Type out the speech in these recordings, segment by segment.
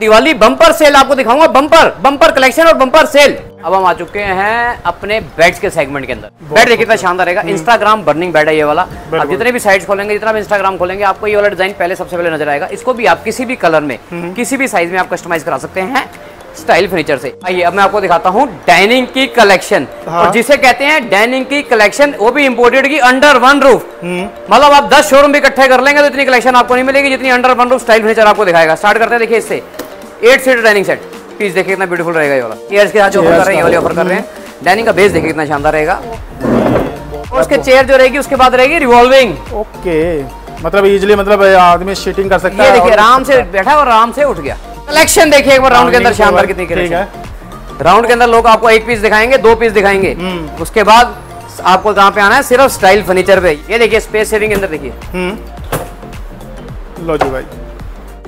Diwali bumper sale आपको दिखाऊंगा, bumper collection और बम्पर सेल। अब हम आ चुके हैं अपने बेड्स के सेगमेंट के अंदर। बेड देखिए कितना शानदार रहेगा, इंस्टाग्राम बर्निंग बेड है ये वाला। आप जितने भी साइट्स खोलेंगे, जितना भी इंस्टाग्राम खोलेंगे, आपको ये वाला डिजाइन सबसे पहले नजर आएगा। इसको भी आप किसी भी कलर में, किसी भी साइज में आप कस्टमाइज करा सकते हैं स्टाइल फर्नीचर से। आइए अब मैं आपको दिखाता हूँ डाइनिंग की कलेक्शन। और जिसे कहते हैं डाइनिंग की कलेक्शन, वो भी इम्पोर्टेड की अंडर वन रूफ। मतलब आप 10 शोरूम इकट्ठे कर लेंगे तो इतनी कलेक्शन आपको नहीं मिलेगी जितनी under one roof style furniture आपको दिखाएगा। स्टार्ट करते हैं, देखिए इससे 8 सीटर डाइनिंग सेट पीस, देखिए कितना ब्यूटीफुल रहेगा ये वाला। ईयर्स के साथ जो ऑफर कर रहे हैं, ये वाले ऑफर कर रहे हैं। डाइनिंग का बेस देखिए कितना शानदार रहेगा। और उसके चेयर जो रहेगी, उसके बाद रहेगी रिवॉल्विंग। ओके, मतलब इजीली आदमी सीटिंग कर सकता है। देखिए आराम से बैठा और आराम से उठ गया। कलेक्शन देखिए एक बार राउंड के अंदर शानदार कितनी कलेक्शन। राउंड के अंदर लोग आपको एक पीस दिखाएंगे, दो पीस दिखाएंगे। उसके बाद आपको कहाँ पे आना है, सिर्फ स्टाइल फर्नीचर पे। ये देखिए स्पेस सेविंग के अंदर देखिए। लो जी भाई,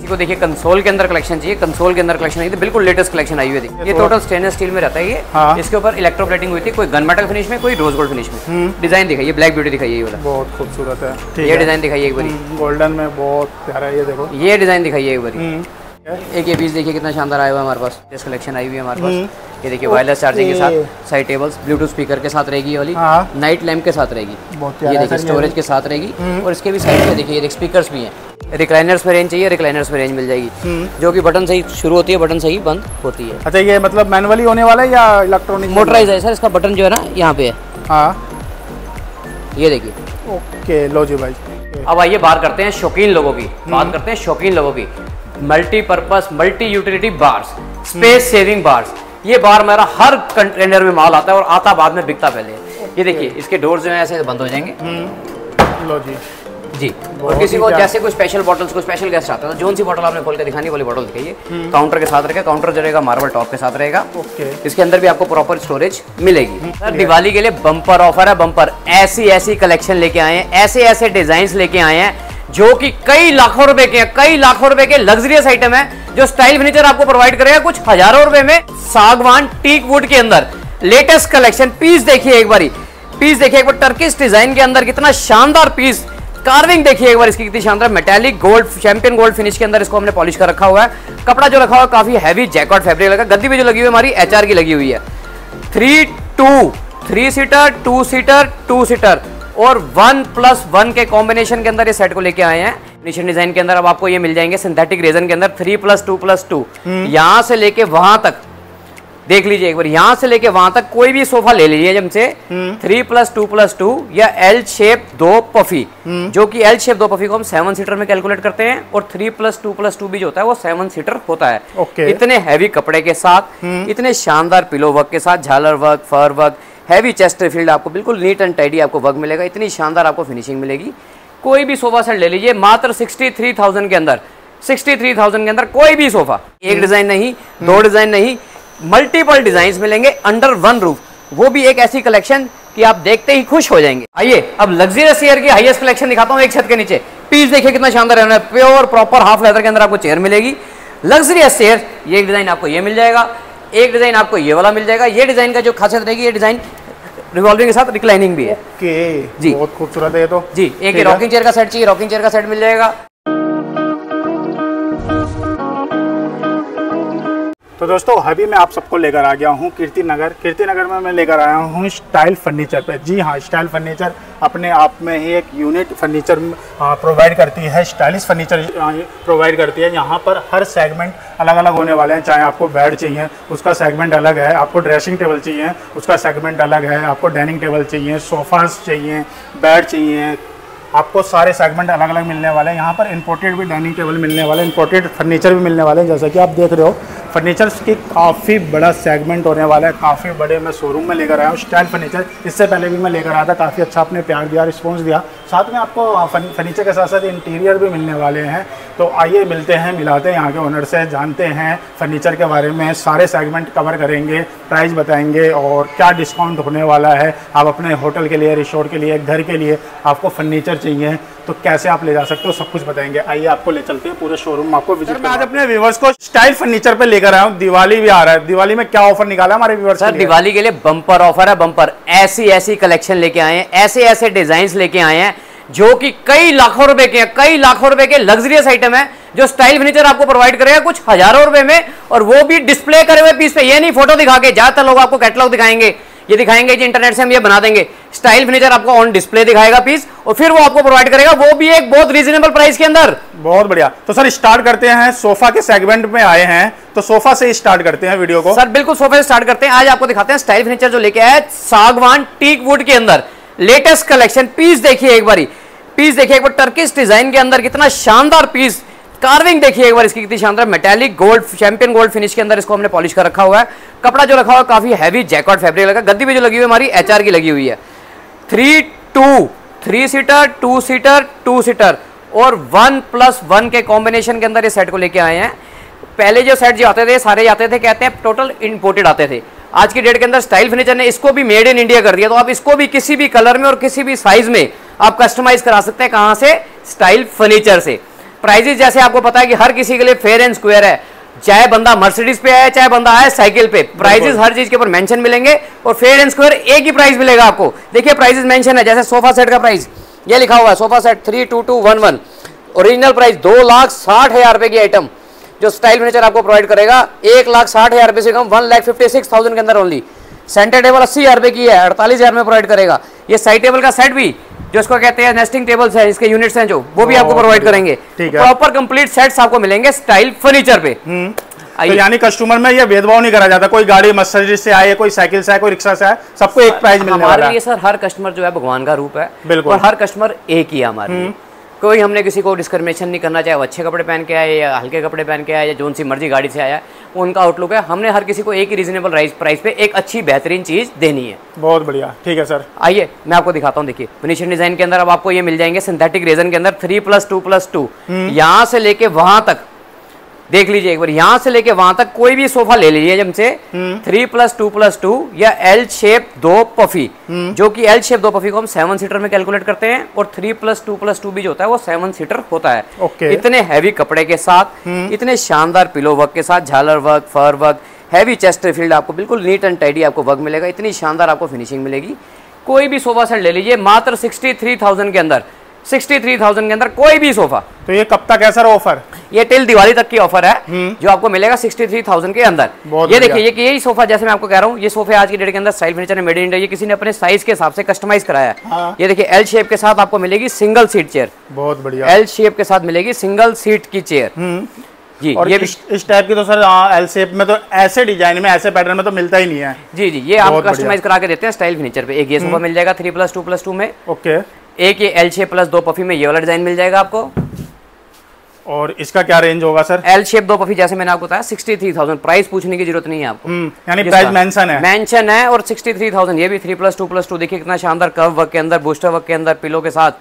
इसको देखिए कंसोल के अंदर कलेक्शन चाहिए, कंसोल के अंदर कलेक्शन आई थी, बिल्कुल लेटेस्ट कलेक्शन आई हुई थी। ये टोटल स्टेनलेस स्टील में रहता है ये। इसके ऊपर इलेक्ट्रोप्लेटिंग हुई थी, कोई गन मेटल फिनिश में, कोई रोज गोल्ड फिनिश में। डिजाइन दिखाइए, ब्लैक ब्यूटी दिखाइए, बहुत खूबसूरत है ये डिजाइन दिखाइए एक बारी। गोल्डन में बहुत प्यारा है ये, देखो ये डिजाइन दिखाइए एक बारी। एक ये पीस देखिए कितना शानदार आया हुआ है हमारे पास, टेस्ट कलेक्शन आई हुई है हमारे पास। ये देखिए वायरलेस चार्जिंग के साथ, साइड टेबल्स, ब्लूटूथ स्पीकर के साथ रहेगी वाली, नाइट लैम्प के साथ रहेगी, ये देखिए स्टोरेज के साथ रहेगी। और इसके भी साइड में देखिए ये स्पीकर्स भी हैं। रिक्लाइनर्स में रेंज चाहिए, रिक्लाइनर्स में रेंज मिल जाएगी, जो कि बटन से ही शुरू होती है, बटन से ही बंद होती है। अच्छा, ये मतलब मैनुअली होने वाला है या इलेक्ट्रॉनिक? मोटराइज है सर, इसका बटन जो है ना यहाँ पे है, ये देखिए। ओके, लो जी भाई। अब आइए बात करते हैं शौकीन लोगों की, multipurpose multi utility bars, space saving bars. ये बार मेरा हर कंटेनर में माल आता है और आता बाद में बिकता पहले। ये देखिए इसके डोर जो है ऐसे बंद हो जाएंगे। लो जी जी। और किसी को जैसे कोई स्पेशल बॉटल्स, कोई स्पेशल गेस्ट आता है तो जोन सी बॉटल आपने खोल के दिखानी वाली बॉटल दिखाइए। काउंटर के साथ रहेगा, काउंटर जो रहेगा मार्बल टॉप के साथ रहेगा। इसके अंदर भी आपको प्रॉपर स्टोरेज मिलेगी। सर दिवाली के लिए बम्पर ऑफर है, बम्पर। ऐसी ऐसी कलेक्शन लेके आए हैं, ऐसे ऐसे डिजाइन लेके आए हैं जो कि कई लाखों रुपए के हैं, कई लाखों रुपए के लग्जरियस आइटम है जो स्टाइल फर्नीचर आपको प्रोवाइड करेगा कुछ हजारों रुपए में। सागवान टीक वुड के अंदर लेटेस्ट कलेक्शन। पीस देखिए एक बारी, पीस देखिए एक बार टर्किश डिजाइन के अंदर कितना शानदार पीस। कार्विंग देखिए एक बार इसकी कितनी शानदार, metallic gold, champion gold finish के अंदर इसको हमने पॉलिश कर रखा हुआ है। कपड़ा जो रखा हुआ काफी हैवी जैकॉट फैब्रिक लगा। गद्दी भी जो लगी हुई हमारी HR की लगी हुई है। 3-2, 3 सीटर, 2 सीटर, 2 सीटर और 1+1 के कॉम्बिनेशन के अंदर ये सेट को लेके आए हैं। फिनिशिंग डिजाइन के अंदर अब आपको ये मिल जाएंगे सिंथेटिक रेजन के अंदर। 3+2+2 यहाँ से लेके वहां तक देख लीजिए एक बार, यहाँ से लेके वहां तक कोई भी सोफा ले लीजिए हमसे। 3+2+2 या L शेप 2 पफी, जो कि L शेप 2 पफी को हम 7 सीटर में कैलकुलेट करते हैं। और 3+2+2 भी जो होता है वो 7 सीटर होता है। इतने हैवी कपड़े के साथ, इतने शानदार पिलो वर्क के साथ, झालर work, fur work, heavy chest field, आपको बिल्कुल नीट एंड टाइडी आपको वर्क मिलेगा। इतनी शानदार आपको फिनिशिंग मिलेगी। कोई भी सोफा सेट ले लीजिए मात्र 63,000 के अंदर। 63,000 के अंदर कोई भी सोफा, एक डिजाइन नहीं, दो डिजाइन नहीं, मल्टीपल डिजाइन्स मिलेंगे अंडर वन रूफ। वो भी एक ऐसी कलेक्शन कि आप देखते ही खुश हो जाएंगे। आइए अब लग्जरियस चेयर की हाईएस्ट कलेक्शन दिखाता हूँ एक छत के नीचे। पीस देखिए कितना शानदार है, प्योर प्रॉपर हाफ लेदर के अंदर आपको चेयर मिलेगी। लग्जरियस चेयर, ये एक डिजाइन आपको ये मिल जाएगा, एक डिजाइन आपको ये वाला मिल जाएगा। ये डिजाइन का जो खासियत रहेगी, ये डिजाइन रिवॉल्विंग के साथ रिक्लाइनिंग भी है। ओके जी, बहुत खूबसूरत है ये तो जी। एक रॉकिंग चेयर का सेट चाहिए, रॉकिंग चेयर का सेट मिल जाएगा। तो दोस्तों अभी मैं आप सबको लेकर आ गया हूँ कीर्ति नगर में। मैं लेकर आया हूँ स्टाइल फर्नीचर पे। जी हाँ, स्टाइल फर्नीचर अपने आप में ही एक यूनिट फर्नीचर प्रोवाइड करती है, स्टाइलिश फर्नीचर प्रोवाइड करती है। यहाँ पर हर सेगमेंट अलग अलग होने वाले हैं। चाहे आपको बेड चाहिए, उसका सेगमेंट अलग है, आपको ड्रेसिंग टेबल चाहिए, उसका सेगमेंट अलग है, आपको डाइनिंग टेबल चाहिए, सोफास चाहिए, बेड चाहिए, आपको सारे सेगमेंट अलग अलग मिलने वाले हैं। यहाँ पर इंपोर्टेड भी डाइनिंग टेबल मिलने वाले, इंपोर्टेड फर्नीचर भी मिलने वाले हैं। जैसा कि आप देख रहे हो फर्नीचर्स की काफ़ी बड़ा सेगमेंट होने वाला है। काफ़ी बड़े मैं शोरूम में लेकर आया हूँ स्टाइल फर्नीचर। इससे पहले भी मैं लेकर आया था, काफ़ी अच्छा आपने प्यार दिया, रिस्पॉन्स दिया। साथ में आपको फर्नीचर के साथ साथ इंटीरियर भी मिलने वाले हैं। तो आइए मिलते हैं, मिलाते हैं यहाँ के ओनर से, जानते हैं फर्नीचर के बारे में। सारे सेगमेंट कवर करेंगे, प्राइस बताएंगे और क्या डिस्काउंट होने वाला है। आप अपने होटल के लिए, रिसोर्ट के लिए, घर के लिए आपको फर्नीचर चाहिए तो कैसे आप ले जा सकते हो, सब कुछ बताएंगे। आइए आपको ले चलते हैं पूरे शोरूम आपको विजिट। मैं आज अपने व्यूअर्स को स्टाइल फर्नीचर पे लेकर आया हूँ। दिवाली भी आ रहा है, दिवाली में क्या ऑफर निकाला हमारे व्यूअर्स? सर दिवाली के लिए बम्पर ऑफर है, बम्पर। ऐसी ऐसी कलेक्शन लेके आए हैं, ऐसे ऐसे डिजाइन लेके आए हैं जो कि कई लाखों रुपए के हैं, कई लाखों रुपए के लग्जरियस आइटम है जो स्टाइल फर्नीचर आपको प्रोवाइड करेगा कुछ हजारों रुपए में, और वो भी डिस्प्ले करे हुए पीस पे, ये नहीं फोटो दिखा के। ज्यादातर लोग आपको कैटलॉग दिखाएंगे, ये दिखाएंगे कि इंटरनेट से हम ये बना देंगे। स्टाइल फर्नीचर आपको ऑन डिस्प्ले दिखाएगा पीस और फिर वो आपको प्रोवाइड करेगा, वो भी एक बहुत रीजनेबल प्राइस के अंदर। बहुत बढ़िया। तो सर स्टार्ट करते हैं, सोफा के सेगमेंट में आए हैं तो सोफा से स्टार्ट करते हैं वीडियो को। सर बिल्कुल सोफा से स्टार्ट करते हैं। आज आपको दिखाते हैं स्टाइल फर्नीचर जो लेके आया है सागवान टीक वुड के अंदर लेटेस्ट कलेक्शन। पीस देखिए एक बारी, पीस देखिए एक बार, टर्किश डिजाइन के अंदर कितना शानदार पीस। कार्विंग देखिए एक बार इसकी कितनी शानदार, metallic gold champion gold finish के अंदर इसको हमने पॉलिश कर रखा हुआ है। कपड़ा जो रखा हुआ है काफी हैवी जैकॉट फैब्रिक लगा। गद्दी भी जो लगी हुई है हमारी एचआर की लगी हुई है। 3 सीटर 2 सीटर 2 सीटर 2 सीटर और 1+1 के कॉम्बिनेशन के अंदर ये सेट को लेके आए हैं। पहले जो सेट जो आते थे सारे आते थे कहते हैं टोटल इम्पोर्टेड आते थे। आज की डेट के अंदर स्टाइल फर्नीचर ने इसको भी मेड इन इंडिया कर दिया, तो आप इसको भी किसी भी कलर में और किसी भी साइज में आप कस्टमाइज करा सकते हैं। कहाँ से? स्टाइल फर्नीचर से। प्राइजेस जैसे आपको पता है कि हर किसी के लिए फेयर एंड स्क्वायर है, चाहे बंदा मर्सिडीज पे है चाहे बंदा आए साइकिल पे। प्राइजेस हर चीज के ऊपर मेंशन मिलेंगे और फेयर एंड स्क्वायर एक ही प्राइस मिलेगा आपको। देखिए प्राइजेस मेंशन है, जैसे सोफा सेट का प्राइस ये लिखा हुआ है, सोफा सेट 32211 ओरिजिनल प्राइस 2,60,000 रुपए की आइटम जो स्टाइल फर्नीचर आपको प्रोवाइड करेगा 1,60,000 रुपए से कम 1,56,000 के अंदर ओनली। सेंटर टेबल 80,000 रुपए की है, 48,000 में प्रोवाइड करेगा। ये साइड टेबल का सेट भी जो इसको कहते हैं नेस्टिंग टेबल्स है, इसके यूनिट्स हैं जो, वो भी आपको प्रोवाइड करेंगे। प्रॉपर कंप्लीट सेट्स आपको मिलेंगे स्टाइल फर्नीचर पे। तो यानी कस्टमर में ये भेदभाव नहीं करा जाता, कोई गाड़ी मर्सिडीज से आए, कोई साइकिल से आए, कोई रिक्शा से आए, सबको एक प्राइस मिलने वाला है। हमारे लिए सर हर कस्टमर जो है भगवान का रूप है और हर कस्टमर एक ही है हमारे लिए। कोई हमने किसी को डिस्क्रिमिनेशन नहीं करना, चाहे वो अच्छे कपड़े पहन के आए या हल्के कपड़े पहन के आए या जोन सी मर्जी गाड़ी से आया, उनका आउटलुक है। हमने हर किसी को एक ही रीजनेबल प्राइस पे एक अच्छी बेहतरीन चीज देनी है। बहुत बढ़िया, ठीक है सर। आइए मैं आपको दिखाता हूँ। देखिए फिनिशिंग डिजाइन के अंदर अब आपको ये मिल जाएंगे सिंथेटिक रेजन के अंदर 3+2+2। यहाँ से लेके वहां तक देख लीजिए एक बार, यहाँ से लेके वहां तक कोई भी सोफा ले लीजिए हमसे 3+2+2 या L शेप 2 पफी, जो कि L शेप 2 पफी को हम 7 सीटर में कैलकुलेट करते हैं और 3+2+2 भी जो होता है वो 7 सीटर होता है। इतने हैवी कपड़े के साथ, इतने शानदार पिलो वर्क के साथ, झालर work, fur work, heavy chest field, आपको बिल्कुल नीट एंड टाइडी आपको वर्क मिलेगा। इतनी शानदार आपको फिनिशिंग मिलेगी। कोई भी सोफा सेट ले लीजिए मात्र 63,000 के अंदर, 63,000 के अंदर कोई भी सोफा। तो ये कब तक है सर ऑफर? ये टिल दिवाली तक की ऑफर है जो आपको मिलेगा 63,000 के अंदर। ये देखिए कि यही सोफा जैसे मैं आपको कह रहा हूँ, ये सोफे आज की डेट के अंदर स्टाइल फर्नीचर ने मेड इन इंडिया, ये किसी ने अपने साइज के हिसाब से कस्टमाइज कराया है। ये देखिए एल शेप के साथ आपको मिलेगी सिंगल सीट चेयर। बहुत बढ़िया, एल शेप के साथ मिलेगी सिंगल सीट की चेयर जी। और ये इस टाइप की तो सर एल शेप में तो ऐसे डिजाइन में, ऐसे पैटर्न में तो मिलता ही नहीं है जी। जी ये आप कस्टमाइज करा के देते हैं स्टाइल फर्नीचर पे। एक ये सोफा मिल जाएगा 3+2+2 में। ओके, एक ये L शेप 2 पफी में ये वाला डिजाइन मिल जाएगा आपको। और इसका क्या रेंज होगा सर? L शेप 2 पफी जैसे मैंने आपको बताया 63,000। प्राइस पूछने की जरूरत नहीं है आपको, यानी प्राइस मेंशन है, मेंशन है। और 63,000 ये भी 3+2+2। देखिए कितना शानदार कर्व वर्क के अंदर, बूस्टर वर्क के अंदर, पिलो के साथ,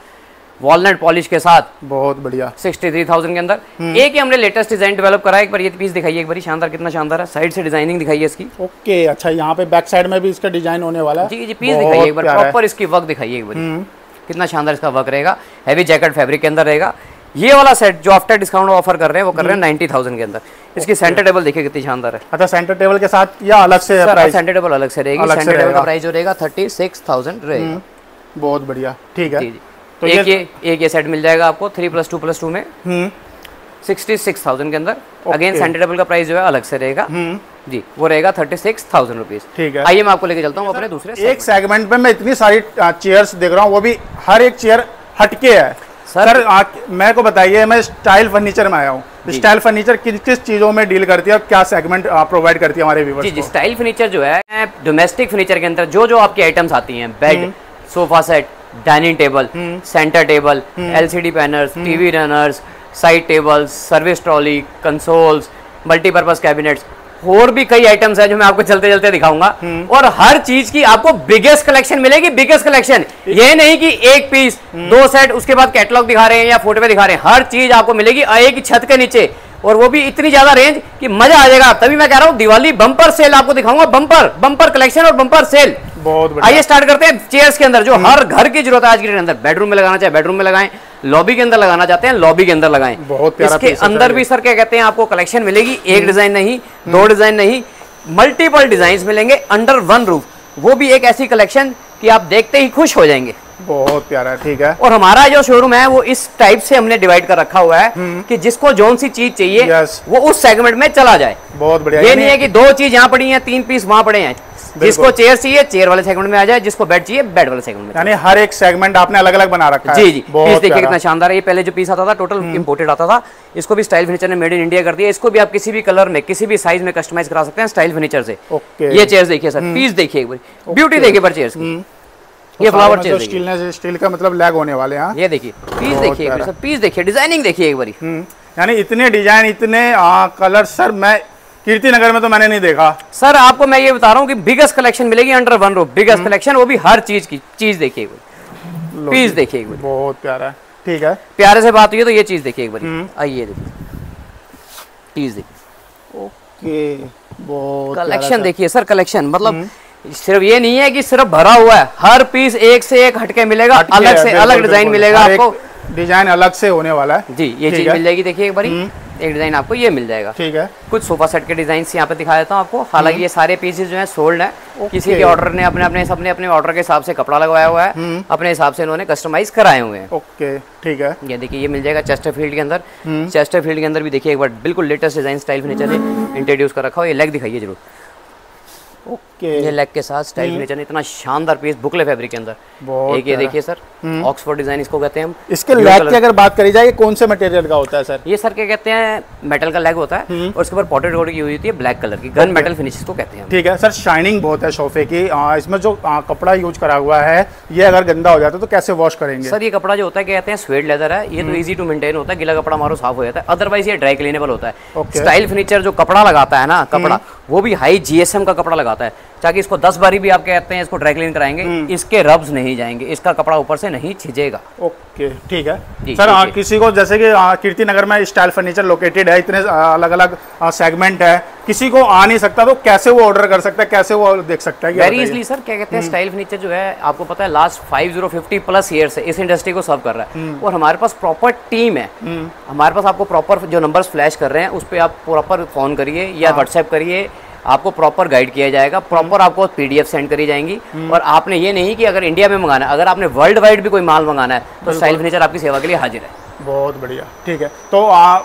वॉलनट पॉलिश के साथ। बहुत बढ़िया, 63,000 के अंदर। एक हमने लेटेस्ट डिजाइन डेवलप कराया। एक बार ये पीस दिखाइए एक बार, शानदार, कितना शानदार है। साइड से डिजाइनिंग दिखाइए इसकी। ओके, अच्छा यहाँ पे बैक साइड में भी इसका डिजाइन होने वाला है जी। जी पीस दिखाइए एक बार, प्रॉपर इसकी वर्क दिखाइए एक बार, कितना शानदार इसका वर्क रहेगा। हैवी जैकेट फैब्रिक के अंदर रहेगा। ये वाला सेट जो आफ्टर डिस्काउंट ऑफर कर रहे हैं वो कर रहे हैं 90,000 के अंदर। इसकी सेंटर टेबल देखिए कितनी शानदार है। अच्छा, सेंटर टेबल के साथ या अलग से प्राइस? सेंटर टेबल अलग से रहेगी। सेंटर टेबल का प्राइस जो रहेगा 36,000 रहेगा। बहुत बढ़िया, ठीक है। तो एक ये सेट मिल जाएगा आपको 3+2+2 में 66,000 के अंदर। अगेन सेंटर टेबल का प्राइस जो है अलग से रहेगा जी, वो रहेगा 36,000 रुपीज। ठीक है, आइए मैं आपको लेके चलता हूँ अपने दूसरे एक सेगमेंट पे। मैं इतनी सारी चेयर्स देख रहा हूँ, वो भी हर एक चेयर हटके है। सर मेरे को बताइए, मैं स्टाइल फर्नीचर में आया हूँ, स्टाइल फर्नीचर किन किस चीजों में डील करती है और क्या सेगमेंट प्रोवाइड करती है हमारे व्यूअर्स को? जी, स्टाइल फर्नीचर जो है डोमेस्टिक फर्नीचर के अंदर जो जो आपकी आइटम्स आती है, bed, sofa set, dining table, centre table, LCD panels, TV runners, side tables, service trolley, consoles, multipurpose cabinets, और भी कई आइटम्स हैं जो मैं आपको चलते चलते दिखाऊंगा। और हर चीज की आपको बिगेस्ट कलेक्शन मिलेगी, बिगेस्ट कलेक्शन। ये नहीं कि एक पीस, दो सेट, उसके बाद कैटलॉग दिखा रहे हैं या फोटो पे दिखा रहे हैं। हर चीज आपको मिलेगी एक ही छत के नीचे, और वो भी इतनी ज्यादा रेंज कि मजा आ जाएगा। तभी मैं कह रहा हूँ दिवाली बम्पर सेल आपको दिखाऊंगा, बम्पर कलेक्शन और बम्पर सेल। बहुत बढ़िया। आइए स्टार्ट करते हैं चेयर्स के अंदर जो हर घर की जरूरत है आज के अंदर। बेडरूम में लगाना चाहे बेडरूम में लगाएं, लॉबी के अंदर लगाना चाहते हैं लॉबी के अंदर लगाएं। बहुत प्यारा इसके अंदर भी सर क्या कहते हैं आपको कलेक्शन मिलेगी। एक डिजाइन नहीं, दो डिजाइन नहीं, मल्टीपल डिजाइन मिलेंगे अंडर वन रूफ। वो भी एक ऐसी कलेक्शन कि आप देखते ही खुश हो जाएंगे। बहुत प्यारा, ठीक है। और हमारा जो शोरूम है वो इस टाइप से हमने डिवाइड कर रखा हुआ है कि जिसको जोन सी चीज चाहिए वो उस सेगमेंट में चला जाए। बहुत बढ़िया, ये नहीं है कि दो चीज यहाँ पड़ी है, तीन पीस वहाँ पड़े हैं। जिसको चेयर चाहिए चेयर वाले सेगमेंट में आ जाए, जिसको बेड चाहिए बेड वाले सेगमेंट में। यानी हर एक सेगमेंट आपने अलग अलग बना रखा है। जी जी, पीस देखिए कितना शानदार है। ये पहले जो पीस आता था टोटल इम्पोर्टेड आता था, इसको भी स्टाइल फर्नीचर ने मेड इन इंडिया कर दिया। इसको भी आप किसी भी कलर में किसी भी साइज में कस्टमाइज करा सकते हैं स्टाइल फर्नीचर से। ये चेयर देखिए सर, पीस देखिए, ब्यूटी देखिए पर चेयर की। ये फ्लावर चेयर स्टील का मतलब लैग होने वाले हैं। ये देखिए पीस देखिए सर, पीस देखिए, डिजाइनिंग देखिए एक बारी। यानी इतने डिजाइन इतने कलर सर मैं कीर्ति नगर में तो मैंने नहीं देखा। सर आपको मैं ये बता रहा हूँ कि बिगेस्ट कलेक्शन मिलेगी under one roof, biggest collection, वो भी हर चीज की। चीज देखिए एक बार, पीस देखिए एक बार, बहुत प्यारा है, ठीक है। प्यारे से बात हुई तो ये चीज देखिए एक बार, आइए देखिए चीज देखिए, ओके बहुत कलेक्शन देखिए सर। कलेक्शन मतलब सिर्फ ये नहीं है कि सिर्फ भरा हुआ है, हर पीस एक से एक हटके मिलेगा, अलग से अलग डिजाइन मिलेगा आपको, डिजाइन अलग से होने वाला है जी। ये चीज मिल जाएगी देखिए एक बार, एक डिजाइन आपको ये मिल जाएगा, ठीक है। कुछ सोफा सेट के डिजाइन यहाँ पे दिखा देता हूँ आपको। हालांकि ये सारे पीसेज जो है सोल्ड है, किसी के ऑर्डर ने अपने अपने सबने अपने ऑर्डर के हिसाब से कपड़ा लगवाया हुआ है, अपने हिसाब से इन्होंने कस्टमाइज कराए हुए हैं, ओके ठीक है। ये देखिए ये मिल जाएगा चेस्टरफील्ड के अंदर। चेस्टरफील्ड के अंदर भी देखिए एक बार, बिल्कुल लेटेस्ट डिजाइन स्टाइल फर्नीचर ने इंट्रोड्यूस कर रखा हो। ये लेग दिखाइए जरूर, ओके। ये लेग के साथ स्टाइल फर्नीचर, इतना शानदार पीस बुकले फैब्रिक के अंदर। एक ये देखिए सर, ऑक्सफोर्ड डिजाइन इसको कहते हैं हम। इसके लेग की अगर बात करी जाए कौन से मटेरियल का होता है सर? ये सर क्या कहते हैं, मेटल का लेग होता है और उसके ऊपर पॉटेड कोटिंग की हुई होती है ब्लैक कलर की, गन मेटल फिनिश इसको कहते हैं, ठीक है सर। शाइनिंग बहुत है सोफे की। इसमें जो कपड़ा यूज करा हुआ है ये अगर गंदा हो जाता है तो कैसे वॉश करेंगे सर? ये कपड़ा जो होता है कहते हैं स्वेड लेदर है, ये तो इजी टू मेंटेन होता है, गीला कपड़ा मारो साफ हो जाता है, अदरवाइज ये ड्राई क्लीनेबल होता है। स्टाइल फर्नीचर जो कपड़ा लगाता है ना, कपड़ा वो भी हाई जीएसएम का कपड़ा लगाता है, ताकि इसको 10 बारी भी आप कहते हैं इसको ड्राई क्लीन कराएंगे, इसके रब्स नहीं जाएंगे, इसका कपड़ा ऊपर से नहीं छिजेगा, ओके ठीक है सर। किसी को जैसे कि कीर्ति नगर में स्टाइल फर्नीचर लोकेटेड है, इतने अलग अलग सेगमेंट है, किसी को आ नहीं सकता तो कैसे वो ऑर्डर कर सकता है, कैसे वो देख सकता है? वेरी इजली सर, क्या कहते हैं स्टाइल फर्नीचर जो है आपको पता है लास्ट 50 प्लस ईयर से इस इंडस्ट्री को सर्व कर रहा है और हमारे पास प्रॉपर टीम है। हमारे पास आपको प्रॉपर जो नंबर फ्लैश कर रहे हैं उस पर आप प्रॉपर फोन करिए या व्हाट्सएप करिए, आपको प्रॉपर गाइड किया जाएगा, प्रॉपर आपको पीडीएफ सेंड करी जाएंगी। और आपने ये नहीं कि अगर इंडिया में मंगाना है, अगर आपने वर्ल्ड वाइड भी कोई माल मंगाना है तो स्टाइल फर्नीचर आपकी सेवा के लिए हाजिर है। बहुत बढ़िया, ठीक है। तो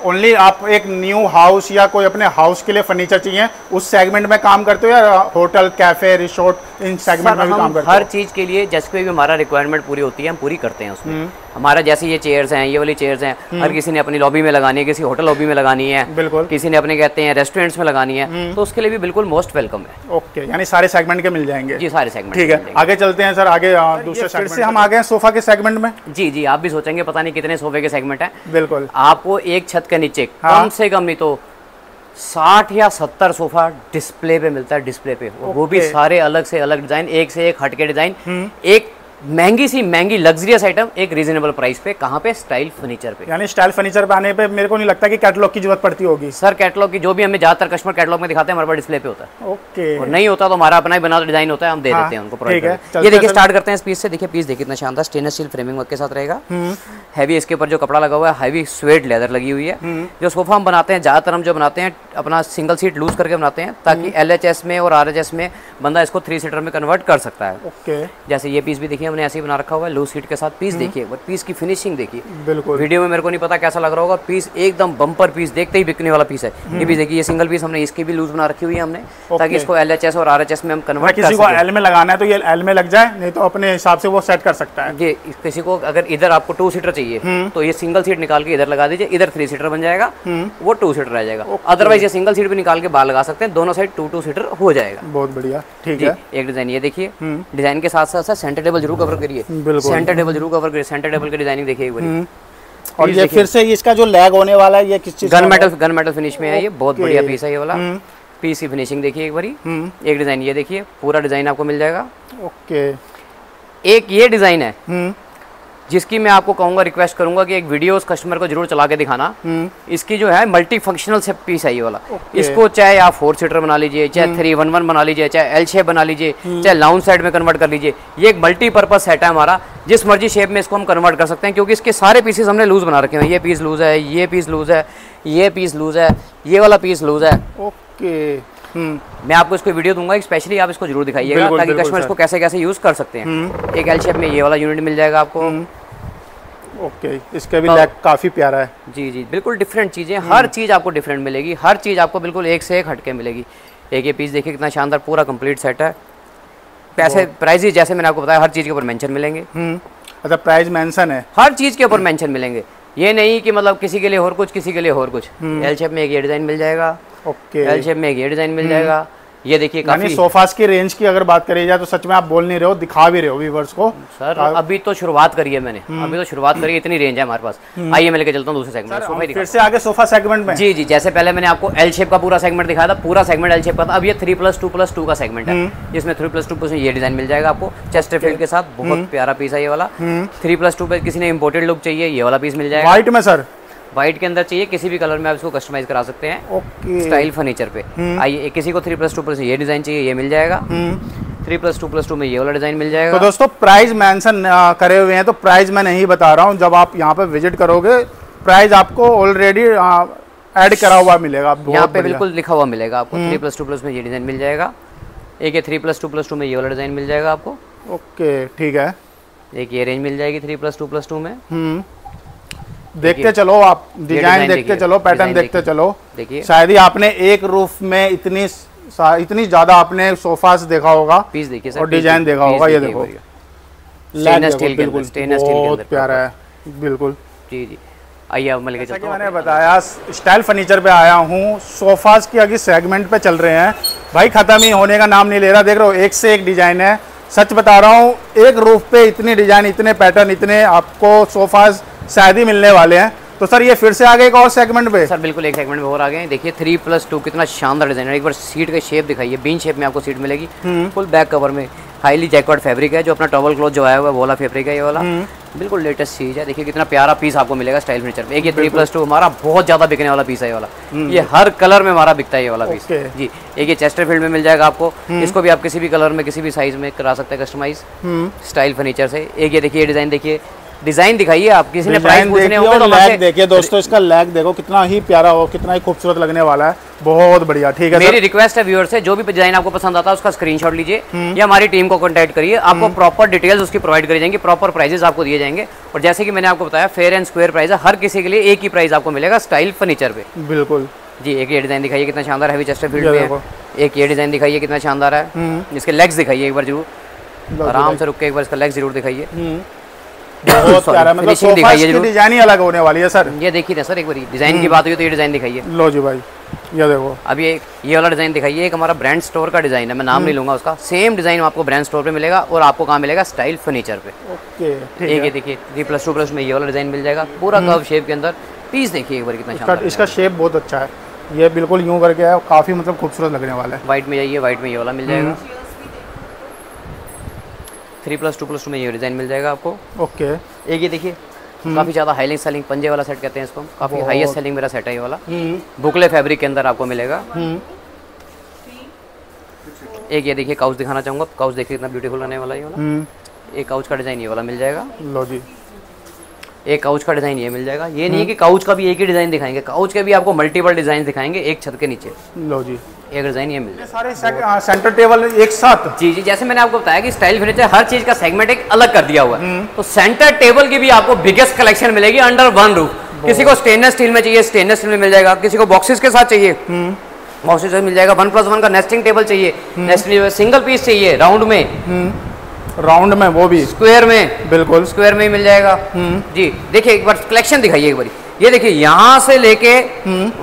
ओनली आप एक न्यू हाउस या कोई अपने हाउस के लिए फर्नीचर चाहिए उस सेगमेंट में काम करते हो या होटल कैफे रिसोर्ट इन सेगमेंट में भी काम करते हो? हर चीज के लिए जैसे कोई भी हमारा रिक्वायरमेंट पूरी होती है हम पूरी करते हैं उसमें। हमारा जैसे ये चेयर्स हैं, ये वाली चेयर्स हैं, हर किसी ने अपनी लॉबी में लगानी है, किसी होटल लॉबी में लगानी है, बिल्कुल किसी ने अपने कहते हैं रेस्टोरेंट्स में लगानी है, तो उसके लिए भी बिल्कुल मोस्ट वेलकम है। ओके, यानी सारे सेगमेंट के मिल जाएंगे जी, सारे सेगमेंट, ठीक है। आगे चलते हैं सर, आगे दूसरे सेगमेंट से हम आ गए सोफा के सेगमेंट में। जी जी, आप भी सोचेंगे पता नहीं कितने सोफे के सेगमेंट है, बिल्कुल आपको एक छत के नीचे कम से कम नहीं तो 60 या 70 सोफा डिस्प्ले पे मिलता है, डिस्प्ले पे, वो भी सारे अलग से अलग डिजाइन, एक से एक हटके डिजाइन, एक महंगी सी महंगी लग्जरियस आइटम एक रीजनेबल प्राइस पे। कहाँ पे? स्टाइल फर्नीचर पे। यानी स्टाइल फर्नीचर पे आने पे मेरे को नहीं लगता कि कैटलॉग की जरूरत पड़ती होगी सर। कैटलॉग की जो भी हमें ज्यादातर कस्टमर कैटलॉग में दिखाते हैं हमारे पास डिस्प्ले पे होता है, ओके। और नहीं होता तो हमारा अपना ही बना डिजाइन होता है, हम दे देते हैं उनको प्रोडक्ट। ये देखिए स्टार्ट करते हैं इस पीस से, देखिए पीस देखिए इतना शानदार स्टेनलेस स्टील फ्रेमिंग वर्क के साथ रहेगा, हैवी इसके ऊपर जो कपड़ा लगा हुआ है, हैवी स्वेड लेदर लगी हुई है। जो सोफा हम बनाते हैं ज्यादातर हम जो बनाते हैं अपना सिंगल सीट लूज करके बनाते हैं ताकि LHS में और RHS में बंदा इसको 3 सीटर में कन्वर्ट कर सकता है, ओके। जैसे ये पीस भी देखिए हमने ऐसे ही बना रखा हुआ है लूज सीट के साथ। पीस देखिए, पीस की फिनिशिंग देखिए, बिल्कुल वीडियो में मेरे को नहीं पता कैसा लग रहा होगा, पीस एकदम बम्पर पीस, देखते ही बिकने वाला पीस है। ये भी देखिए ये सिंगल पीस हमने इसकी भी लूज बना रखी हुई है हमने, ताकि इसको LHS और RHS में हम कन्वर्ट कर सकें। किसी को L में लगाना है तो ये L में लग जाए, नहीं तो अपने हिसाब से वो सेट कर सकता है जी। किसी को अगर इधर आपको 2 सीटर चाहिए तो ये सिंगल सीट निकाल के इधर लगा दीजिए, इधर 3 सीटर बन जाएगा, वो 2 सीटर रह जाएगा। अदरवाइज ये सिंगल सीट भी निकाल के बाहर लगा सकते हैं, दोनों साइड 2-2 सीटर हो जाएगा। बहुत बढ़िया, ठीक है। एक डिजाइन ये देखिए, डिजाइन के साथ साथ सेंटर टेबल जरूर कवर करिए, सेंटर टेबल जरूर कवर करिए, सेंटर टेबल की डिजाइनिंग देखिए एक बार। और ये फिर से इसका जो लैग होने वाला है ये किस चीज? गन मेटल फिनिश में है, ये बहुत बढ़िया पीस है। ये वाला पीस की फिनिशिंग देखिए एक बार। एक डिजाइन ये देखिए, पूरा डिजाइन आपको मिल जाएगा, ओके। एक ये डिजाइन है जिसकी मैं आपको कहूंगा, रिक्वेस्ट करूंगा कि एक वीडियो उस कस्टमर को जरूर चला के दिखाना। इसकी जो है मल्टी फंक्शनल से पीस है ये वाला, इसको चाहे आप 4 सीटर बना लीजिए, चाहे 311 बना लीजिए, चाहे L-शेप बना लीजिए, चाहे लाउंज सेट में कन्वर्ट कर लीजिए। ये एक मल्टीपर्पज सेट है हमारा, जिस मर्जी शेप में इसको हम कन्वर्ट कर सकते हैं, क्योंकि इसके सारे पीसेस हमने लूज बना रखे हैं। ये पीस लूज है, ये पीस लूज है, ये पीस लूज है, ये वाला पीस लूज है, ओके। मैं आपको इसको वीडियो दूंगा स्पेशली, आप इसको जरूर दिखाइएगा ताकि कस्टमर्स को कैसे कैसे यूज कर सकते हैं। एक एल शेप में ये वाला यूनिट मिल जाएगा आपको। ओके, इसका भी लैक काफी प्यारा है। जी जी बिल्कुल, डिफरेंट चीजें, हर चीज आपको डिफरेंट मिलेगी, हर चीज आपको बिल्कुल एक से एक हटके मिलेगी। एक ये पीस देखिए कितना शानदार पूरा कंप्लीट सेट है। पैसे प्राइस जैसे मैंने आपको बताया हर चीज के ऊपर मेंशन मिलेंगे। अच्छा, प्राइस मेंशन है हर चीज के ऊपर, मेंशन मिलेंगे। ये नहीं कि मतलब किसी के लिए और कुछ, किसी के लिए और कुछ। एल शेप में एक ये डिजाइन मिल जाएगा। ओके, एल शेप में एक ये डिजाइन मिल जाएगा। ये देखिए काफी सोफास की रेंज की अगर बात करी जाए तो सच में आप बोल नहीं रहे हो, दिखा भी रहे हो व्यूअर्स को। सर अभी तो शुरुआत करी है मैंने, अभी तो शुरुआत करी, इतनी रेंज है हमारे पास। आइए मैं लेके चलता हूँ दूसरे सेगमेंट सोफा, फिर से आगे सोफा सेगमेंट में। जी जी, जैसे पहले मैंने आपको एल शेप का पूरा सेगमेंट दिखाया था, पूरा सेगमेंट एल शेप का था। अब ये 3+2+2 का सेगमेंट है, जिसमें 3+2 में ये डिजाइन मिल जाएगा आपको चेस्टरफील्ड के साथ। बहुत प्यारा पीस है ये वाला। 3+2 पे किसी ने इम्पोर्टेड लुक चाहिए ये वाला पीस मिल जाएगा। व्हाइट में सर, व्हाइट के अंदर चाहिए किसी भी कलर में आप इसको कस्टमाइज करा सकते हैं। ओके, स्टाइल फर्नीचर पे आइए। किसी को 3+2+ ये डिजाइन चाहिए ये मिल जाएगा। 3+2+2 में ये वाला डिजाइन मिल जाएगा। तो दोस्तों प्राइस मेंशन करे हुए हैं, तो प्राइस मैं नहीं बता रहा हूँ, जब आप यहाँ पे विजिट करोगे प्राइस आपको ऑलरेडी ऐड करा हुआ मिलेगा, यहाँ पे बिल्कुल लिखा हुआ मिलेगा आपको। 3+2+ में ये डिजाइन मिल जाएगा। एक 3+2+2 में ये वाला डिजाइन मिल जाएगा आपको। ओके ठीक है, एक ये रेंज मिल जाएगी 3+2+2 में। देखते चलो आप डिजाइन, देखते चलो पैटर्न, देखते चलो। देखिए शायद ही आपने एक रूफ में इतनी ज्यादा आपने सोफास देखा होगा, पीस देखिए सर, और डिजाइन देखा होगा। ये देखो स्टेनलेस स्टील के अंदर, बहुत प्यारा है बिल्कुल। जी जी आइए अब मैं लेके चलता हूं। मैंने बताया स्टाइल फर्नीचर पे आया हूँ, सोफास की आगे सेगमेंट पे चल रहे हैं। भाई खत्म ही होने का नाम नहीं ले रहा, देख रहे हो एक से एक डिजाइन है। सच बता रहा हूँ, एक रूफ पे इतने डिजाइन, इतने पैटर्न, इतने आपको सोफास शायद ही मिलने वाले हैं। तो सर ये फिर से आ गए एक और सेगमेंट पे। सर बिल्कुल एक सेगमेंट में और आ गए। देखिए 3+2 कितना शानदार डिजाइन है। एक बार सीट का शेप दिखाइए, बीन शेप में आपको सीट मिलेगी। फुल बैक कवर में हाईली जैकवार्ड फैब्रिक है, जो अपना टॉवल क्लॉथ जो आया हुआ है वो वाला फैब्रिक है ये वाला, बिल्कुल लेटेस्ट चीज है। देखिए कितना प्यारा पीस आपको मिलेगा स्टाइल फर्नीचर में। एक ये 3+2 हमारा बहुत ज्यादा बिकने वाला पीस है ये वाला, ये हर कलर में हमारा बिकता है ये वाला पीस। जी एक ये चेस्टरफील्ड में मिल जाएगा आपको, इसको भी आप किसी भी कलर में किसी भी साइज में करा सकते हैं कस्टमाइज स्टाइल फर्नीचर से। एक ये देखिए डिजाइन, देखिए डिजाइन दिखाइए आप, किसी ने प्राइस पूछने हो तो लैग देखिए दोस्तों, इसका लैग देखो कितना ही प्यारा हो, कितना ही खूबसूरत लगने वाला है, बहुत बढ़िया। ठीक है, मेरी रिक्वेस्ट है व्यूअर्स से, जो भी डिजाइन आपको पसंद आता है उसका स्क्रीनशॉट लीजिए या हमारी टीम को कॉन्टैक्ट करिए, आपको प्रॉपर डिटेल्स उसकी प्रोवाइड करी जाएंगी, प्रॉपर प्राइजेस आपको दिए जाएंगे। और जैसे कि मैंने आपको बताया फेयर एंड स्क्वायर प्राइस है, हर किसी के लिए एक ही प्राइस आपको मिलेगा स्टाइल फर्नीचर पे। बिल्कुल जी, एक ये डिजाइन दिखाइए कितना शानदार हैवी चेस्टरफील्ड में है। एक ये डिजाइन दिखाइए कितना शानदार है, इसके लेग्स दिखाइए एक बार जरूर, आराम से रुक के एक बार इसका लेग्स जरूर दिखाइए। बहुत प्यारा, मतलब सोफा की डिजाइन ही अलग होने वाली है सर। ये देखिए ना सर, एक बार डिजाइन की बात हुई तो ये डिजाइन दिखाइए। लो जी भाई ये देखो, अब ये वाला डिजाइन दिखाइए। एक हमारा ब्रांड स्टोर का डिजाइन है, मैं नाम नहीं लूंगा उसका, सेम डिजाइन आपको ब्रांड स्टोर पे मिलेगा और आपको कहाँ मिलेगा स्टाइल फर्नीचर पे। ओके, एक ये देखिए 3+2+ में ये वाला डिजाइन मिल जाएगा, पूरा कर्व शेप के अंदर। पीस देखिए एक बार कितना शानदार है, इसका शेप बहुत अच्छा है, ये बिल्कुल यूं करके है, काफी मतलब खूबसूरत लगने वाला है। व्हाइट में जाइए, व्हाइट में ये वाला मिल जाएगा। 3+2+ में ये डिजाइन मिल जाएगा आपको। ओके, एक ये देखिए काफी ज्यादा हाईली सेलिंग पंजे वाला सेट कहते हैं इसको, काफी हाईएस्ट सेलिंग मेरा सेट है ये वाला, बुकले फैब्रिक के अंदर आपको मिलेगा। एक ये देखिए काउच दिखाना चाहूंगा, काउच देखिए कितना ब्यूटीफुल रहने वाला है ये वाला। एक काउच का डिजाइन ये वाला मिल जाएगा। लो जी, एक काउच का डिजाइन ये मिल जाएगा। ये नहीं है कि काउच का भी एक ही डिजाइन दिखाएंगे, काउच के भी आपको मल्टीपल डिजाइन दिखाएंगे एक छत के नीचे। लो जी, एक डिजाइन ये मिल जाएगा। सारे सेंटर टेबल एक साथ। जी जी, जैसे मैंने आपको बताया कि स्टाइल फर्नीचर हर चीज का सेगमेंट एक अलग कर दिया हुआ है, तो सेंटर टेबल की भी आपको बिगेस्ट कलेक्शन मिलेगी अंडर वन रूफ। किसी को स्टेनलेस स्टील में चाहिए स्टेनलेस स्टील में मिल जाएगा, किसी को बॉक्सेस के साथ चाहिए बॉक्सेस में मिल जाएगा। 1+1 का नेस्टिंग टेबल चाहिए नेस्टिंग टेबल, सिंगल पीस चाहिए राउंड में वो भी स्क्वायर में, बिल्कुल स्क्वायर में ही मिल जाएगा। जी देखिए एक बार कलेक्शन दिखाइए एक बार, ये देखिए यहाँ से लेके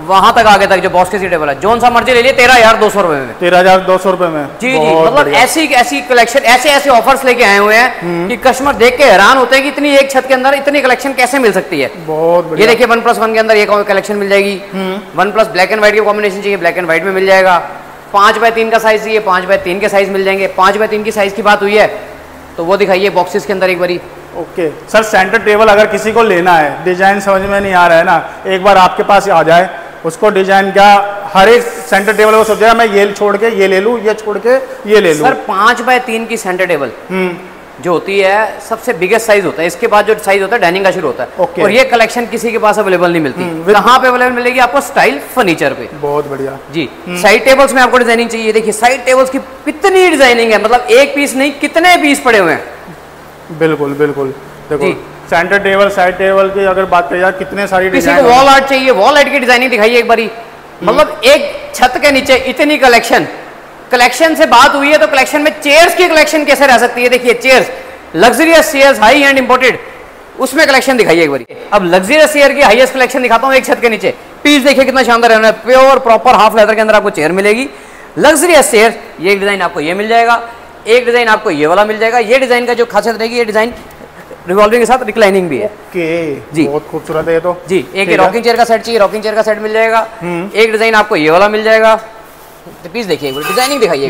वहां तक आगे तक जो बॉक्स की टेबल है, जोन सा मर्जी ले लिए 13,200 रुपए में। 13,200 रुपए में। जी जी, मतलब ऐसी कलेक्शन, ऐसे ऑफर्स लेके आए हुए हैं कि कस्टमर देख के हैरान होते हैं कि इतनी एक छत के अंदर इतनी कलेक्शन कैसे मिल सकती है। बहुत ये देखिए 1+1 के अंदर ये कलेक्शन मिल जाएगी। 1+ ब्लैक एंड व्हाइट के कॉम्बिनेशन चाहिए ब्लैक एंड व्हाइट में मिल जाएगा। 5x3 का साइज चाहिए 5x3 के साइज मिल जाएंगे। 5x3 की साइज की बात हुई है तो वो दिखाइए बॉक्सेस के अंदर एक बारी। ओके सर, सेंटर टेबल अगर किसी को लेना है, डिजाइन समझ में नहीं आ रहा है ना, एक बार आपके पास आ जाए, उसको डिजाइन का हर एक सेंटर टेबल वो सोचेगा मैं ये छोड़ के ये ले लूँ, ये छोड़ के ये ले लूँ। सर 5x3 की सेंटर टेबल जो होती है सबसे बिगेस्ट साइज होता है, इसके बाद जो साइज होता है डाइनिंग का शुरू होता है। okay. और ये कलेक्शन किसी के पास अवेलेबल नहीं मिलती। कहाँ पे अवेलेबल मिलेगी आपको? स्टाइल फर्नीचर पे। बहुत बढ़िया जी। साइड टेबल्स में आपको डिजाइनिंग चाहिए, देखिए साइड टेबल्स की कितनी डिजाइनिंग है, मतलब एक पीस नहीं कितने पीस पड़े हुए हैं। बिल्कुल बिल्कुल, देखो सेंटर टेबल साइड टेबल की अगर बात करें यार कितने सारी डिजाइन। वॉल आर्ट चाहिए, वॉल आर्ट की डिजाइनिंग दिखाइए एक बारी, मतलब एक छत के नीचे इतनी कलेक्शन। कलेक्शन से बात हुई है तो कलेक्शन में चेयर्स की कलेक्शन कैसे रह सकती है? देखिए chairs, luxurious chairs, high end imported, उसमें कलेक्शन दिखाइए एक बारी। अब लग्जरियस चेयर की हाईएस्ट कलेक्शन दिखाता हूँ एक छत के नीचे। पीस देखिए कितना शानदार है, प्योर प्रॉपर हाफ लेदर के अंदर आपको चेयर मिलेगी, लग्जरियस चेयर। ये डिजाइन आपको ये मिल जाएगा, एक डिजाइन आपको ये वाला मिल जाएगा। ये डिजाइन का जो खासियत रहेगी, ये डिजाइन रिवॉल्विंग के साथ रिक्लाइनिंग भी है। okay, जी बहुत खूबसूरत है ये तो जी। एक रॉकिंग चेयर का सेट चाहिए, रॉकिंग चेयर का सेट मिल जाएगा। एक डिजाइन आपको ये वाला मिल जाएगा। पीस देखिए, डिजाइनिंग दिखाइए,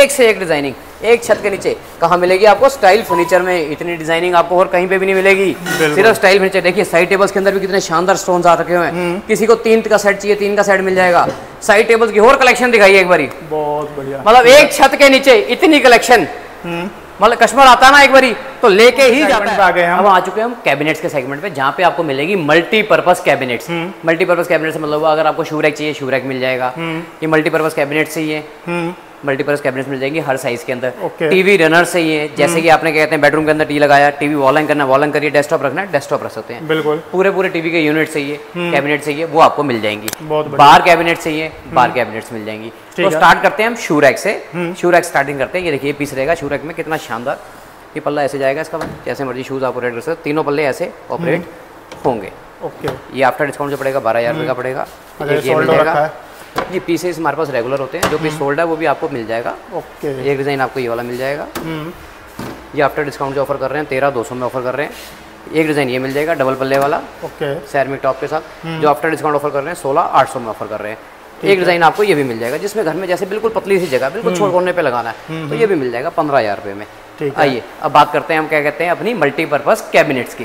एक से एक डिजाइनिंग एक छत के नीचे। कहाँ मिलेगी आपको? स्टाइल फर्नीचर में। इतनी डिजाइनिंग आपको और कहीं पे भी नहीं मिलेगी, सिर्फ स्टाइल फर्नीचर। देखिए साइड टेबल्स के अंदर भी कितने शानदार स्टोन्स आ रखे हुए हैं। किसी को तीन का सेट चाहिए, तीन का सेट मिल जाएगा। साइड टेबल्स की और कलेक्शन दिखाइए एक बारी, बहुत बढ़िया। मतलब एक छत के नीचे इतनी कलेक्शन, मतलब कस्टमर आता है ना एक बारी तो लेके ही जाता है। अब आ चुके हैं हम कैबिनेट्स के सेगमेंट पे, जहाँ पे आपको मिलेगी मल्टीपर्पज कैबिनेट्स। मल्टीपर्पज कैबिनेट्स मतलब अगर आपको शू रैक चाहिए, शू रैक मिल जाएगा। ये मल्टीपर्पज कैबिनेट्स चाहिए, मल्टीपर्पज कैबिनेट्स मिल जाएंगे हर साइज के अंदर। टीवी रनर चाहिए, जैसे कि आपने कहते हैं बेडरूम के अंदर टी लगाया, टीवी वॉलिंग करना वॉलिंग करिए, डेस्कटॉप रखना डेस्कटॉप रख सकते हैं। बिल्कुल पूरे पूरे टीवी के यूनिट चाहिए, कैबिनेट चाहिए, वो आपको मिल जाएंगी। बार कैबिनेट चाहिए, बार कैबिनेट्स मिल जाएंगी। तो स्टार्ट करते हैं हम शू रैक से। शू रैक स्टार्टिंग करते हैं। ये देखिए पीस रहेगा शू रैक में, कितना शानदार। ये पल्ला ऐसे जाएगा इसका, जैसे मर्जी शूज आप ऑपरेट कर सकते, तीनों पल्ले ऐसे ऑपरेट होंगे। ओके, ये आफ्टर डिस्काउंट जो पड़ेगा 12,000 रुपये का पड़ेगा। ये पीसेस हमारे पास रेगुलर होते हैं, जो पीस सोल्ड है वो भी आपको मिल जाएगा। ओके, एक डिज़ाइन आपको ये वाला मिल जाएगा। ये आफ्टर डिस्काउंट जो ऑफर कर रहे हैं 13,200 में ऑफर कर रहे हैं। एक डिज़ाइन ये मिल जाएगा डबल पल्ले वाला। ओके, सेरेमिक टॉप के साथ जो आफ्टर डिस्काउंट ऑफर कर रहे हैं 16,800 में ऑफर कर रहे हैं। एक डिज़ाइन आपको ये भी मिल जाएगा, जिसमें घर में जैसे बिल्कुल पतली सी जगह बिल्कुल छोड़ कोने पर लगाना है, तो ये भी मिल जाएगा 15,000 रुपये में। आइए अब बात करते हैं हम क्या कहते हैं अपनी मल्टीपर्पज़ कैबिनेट्स की।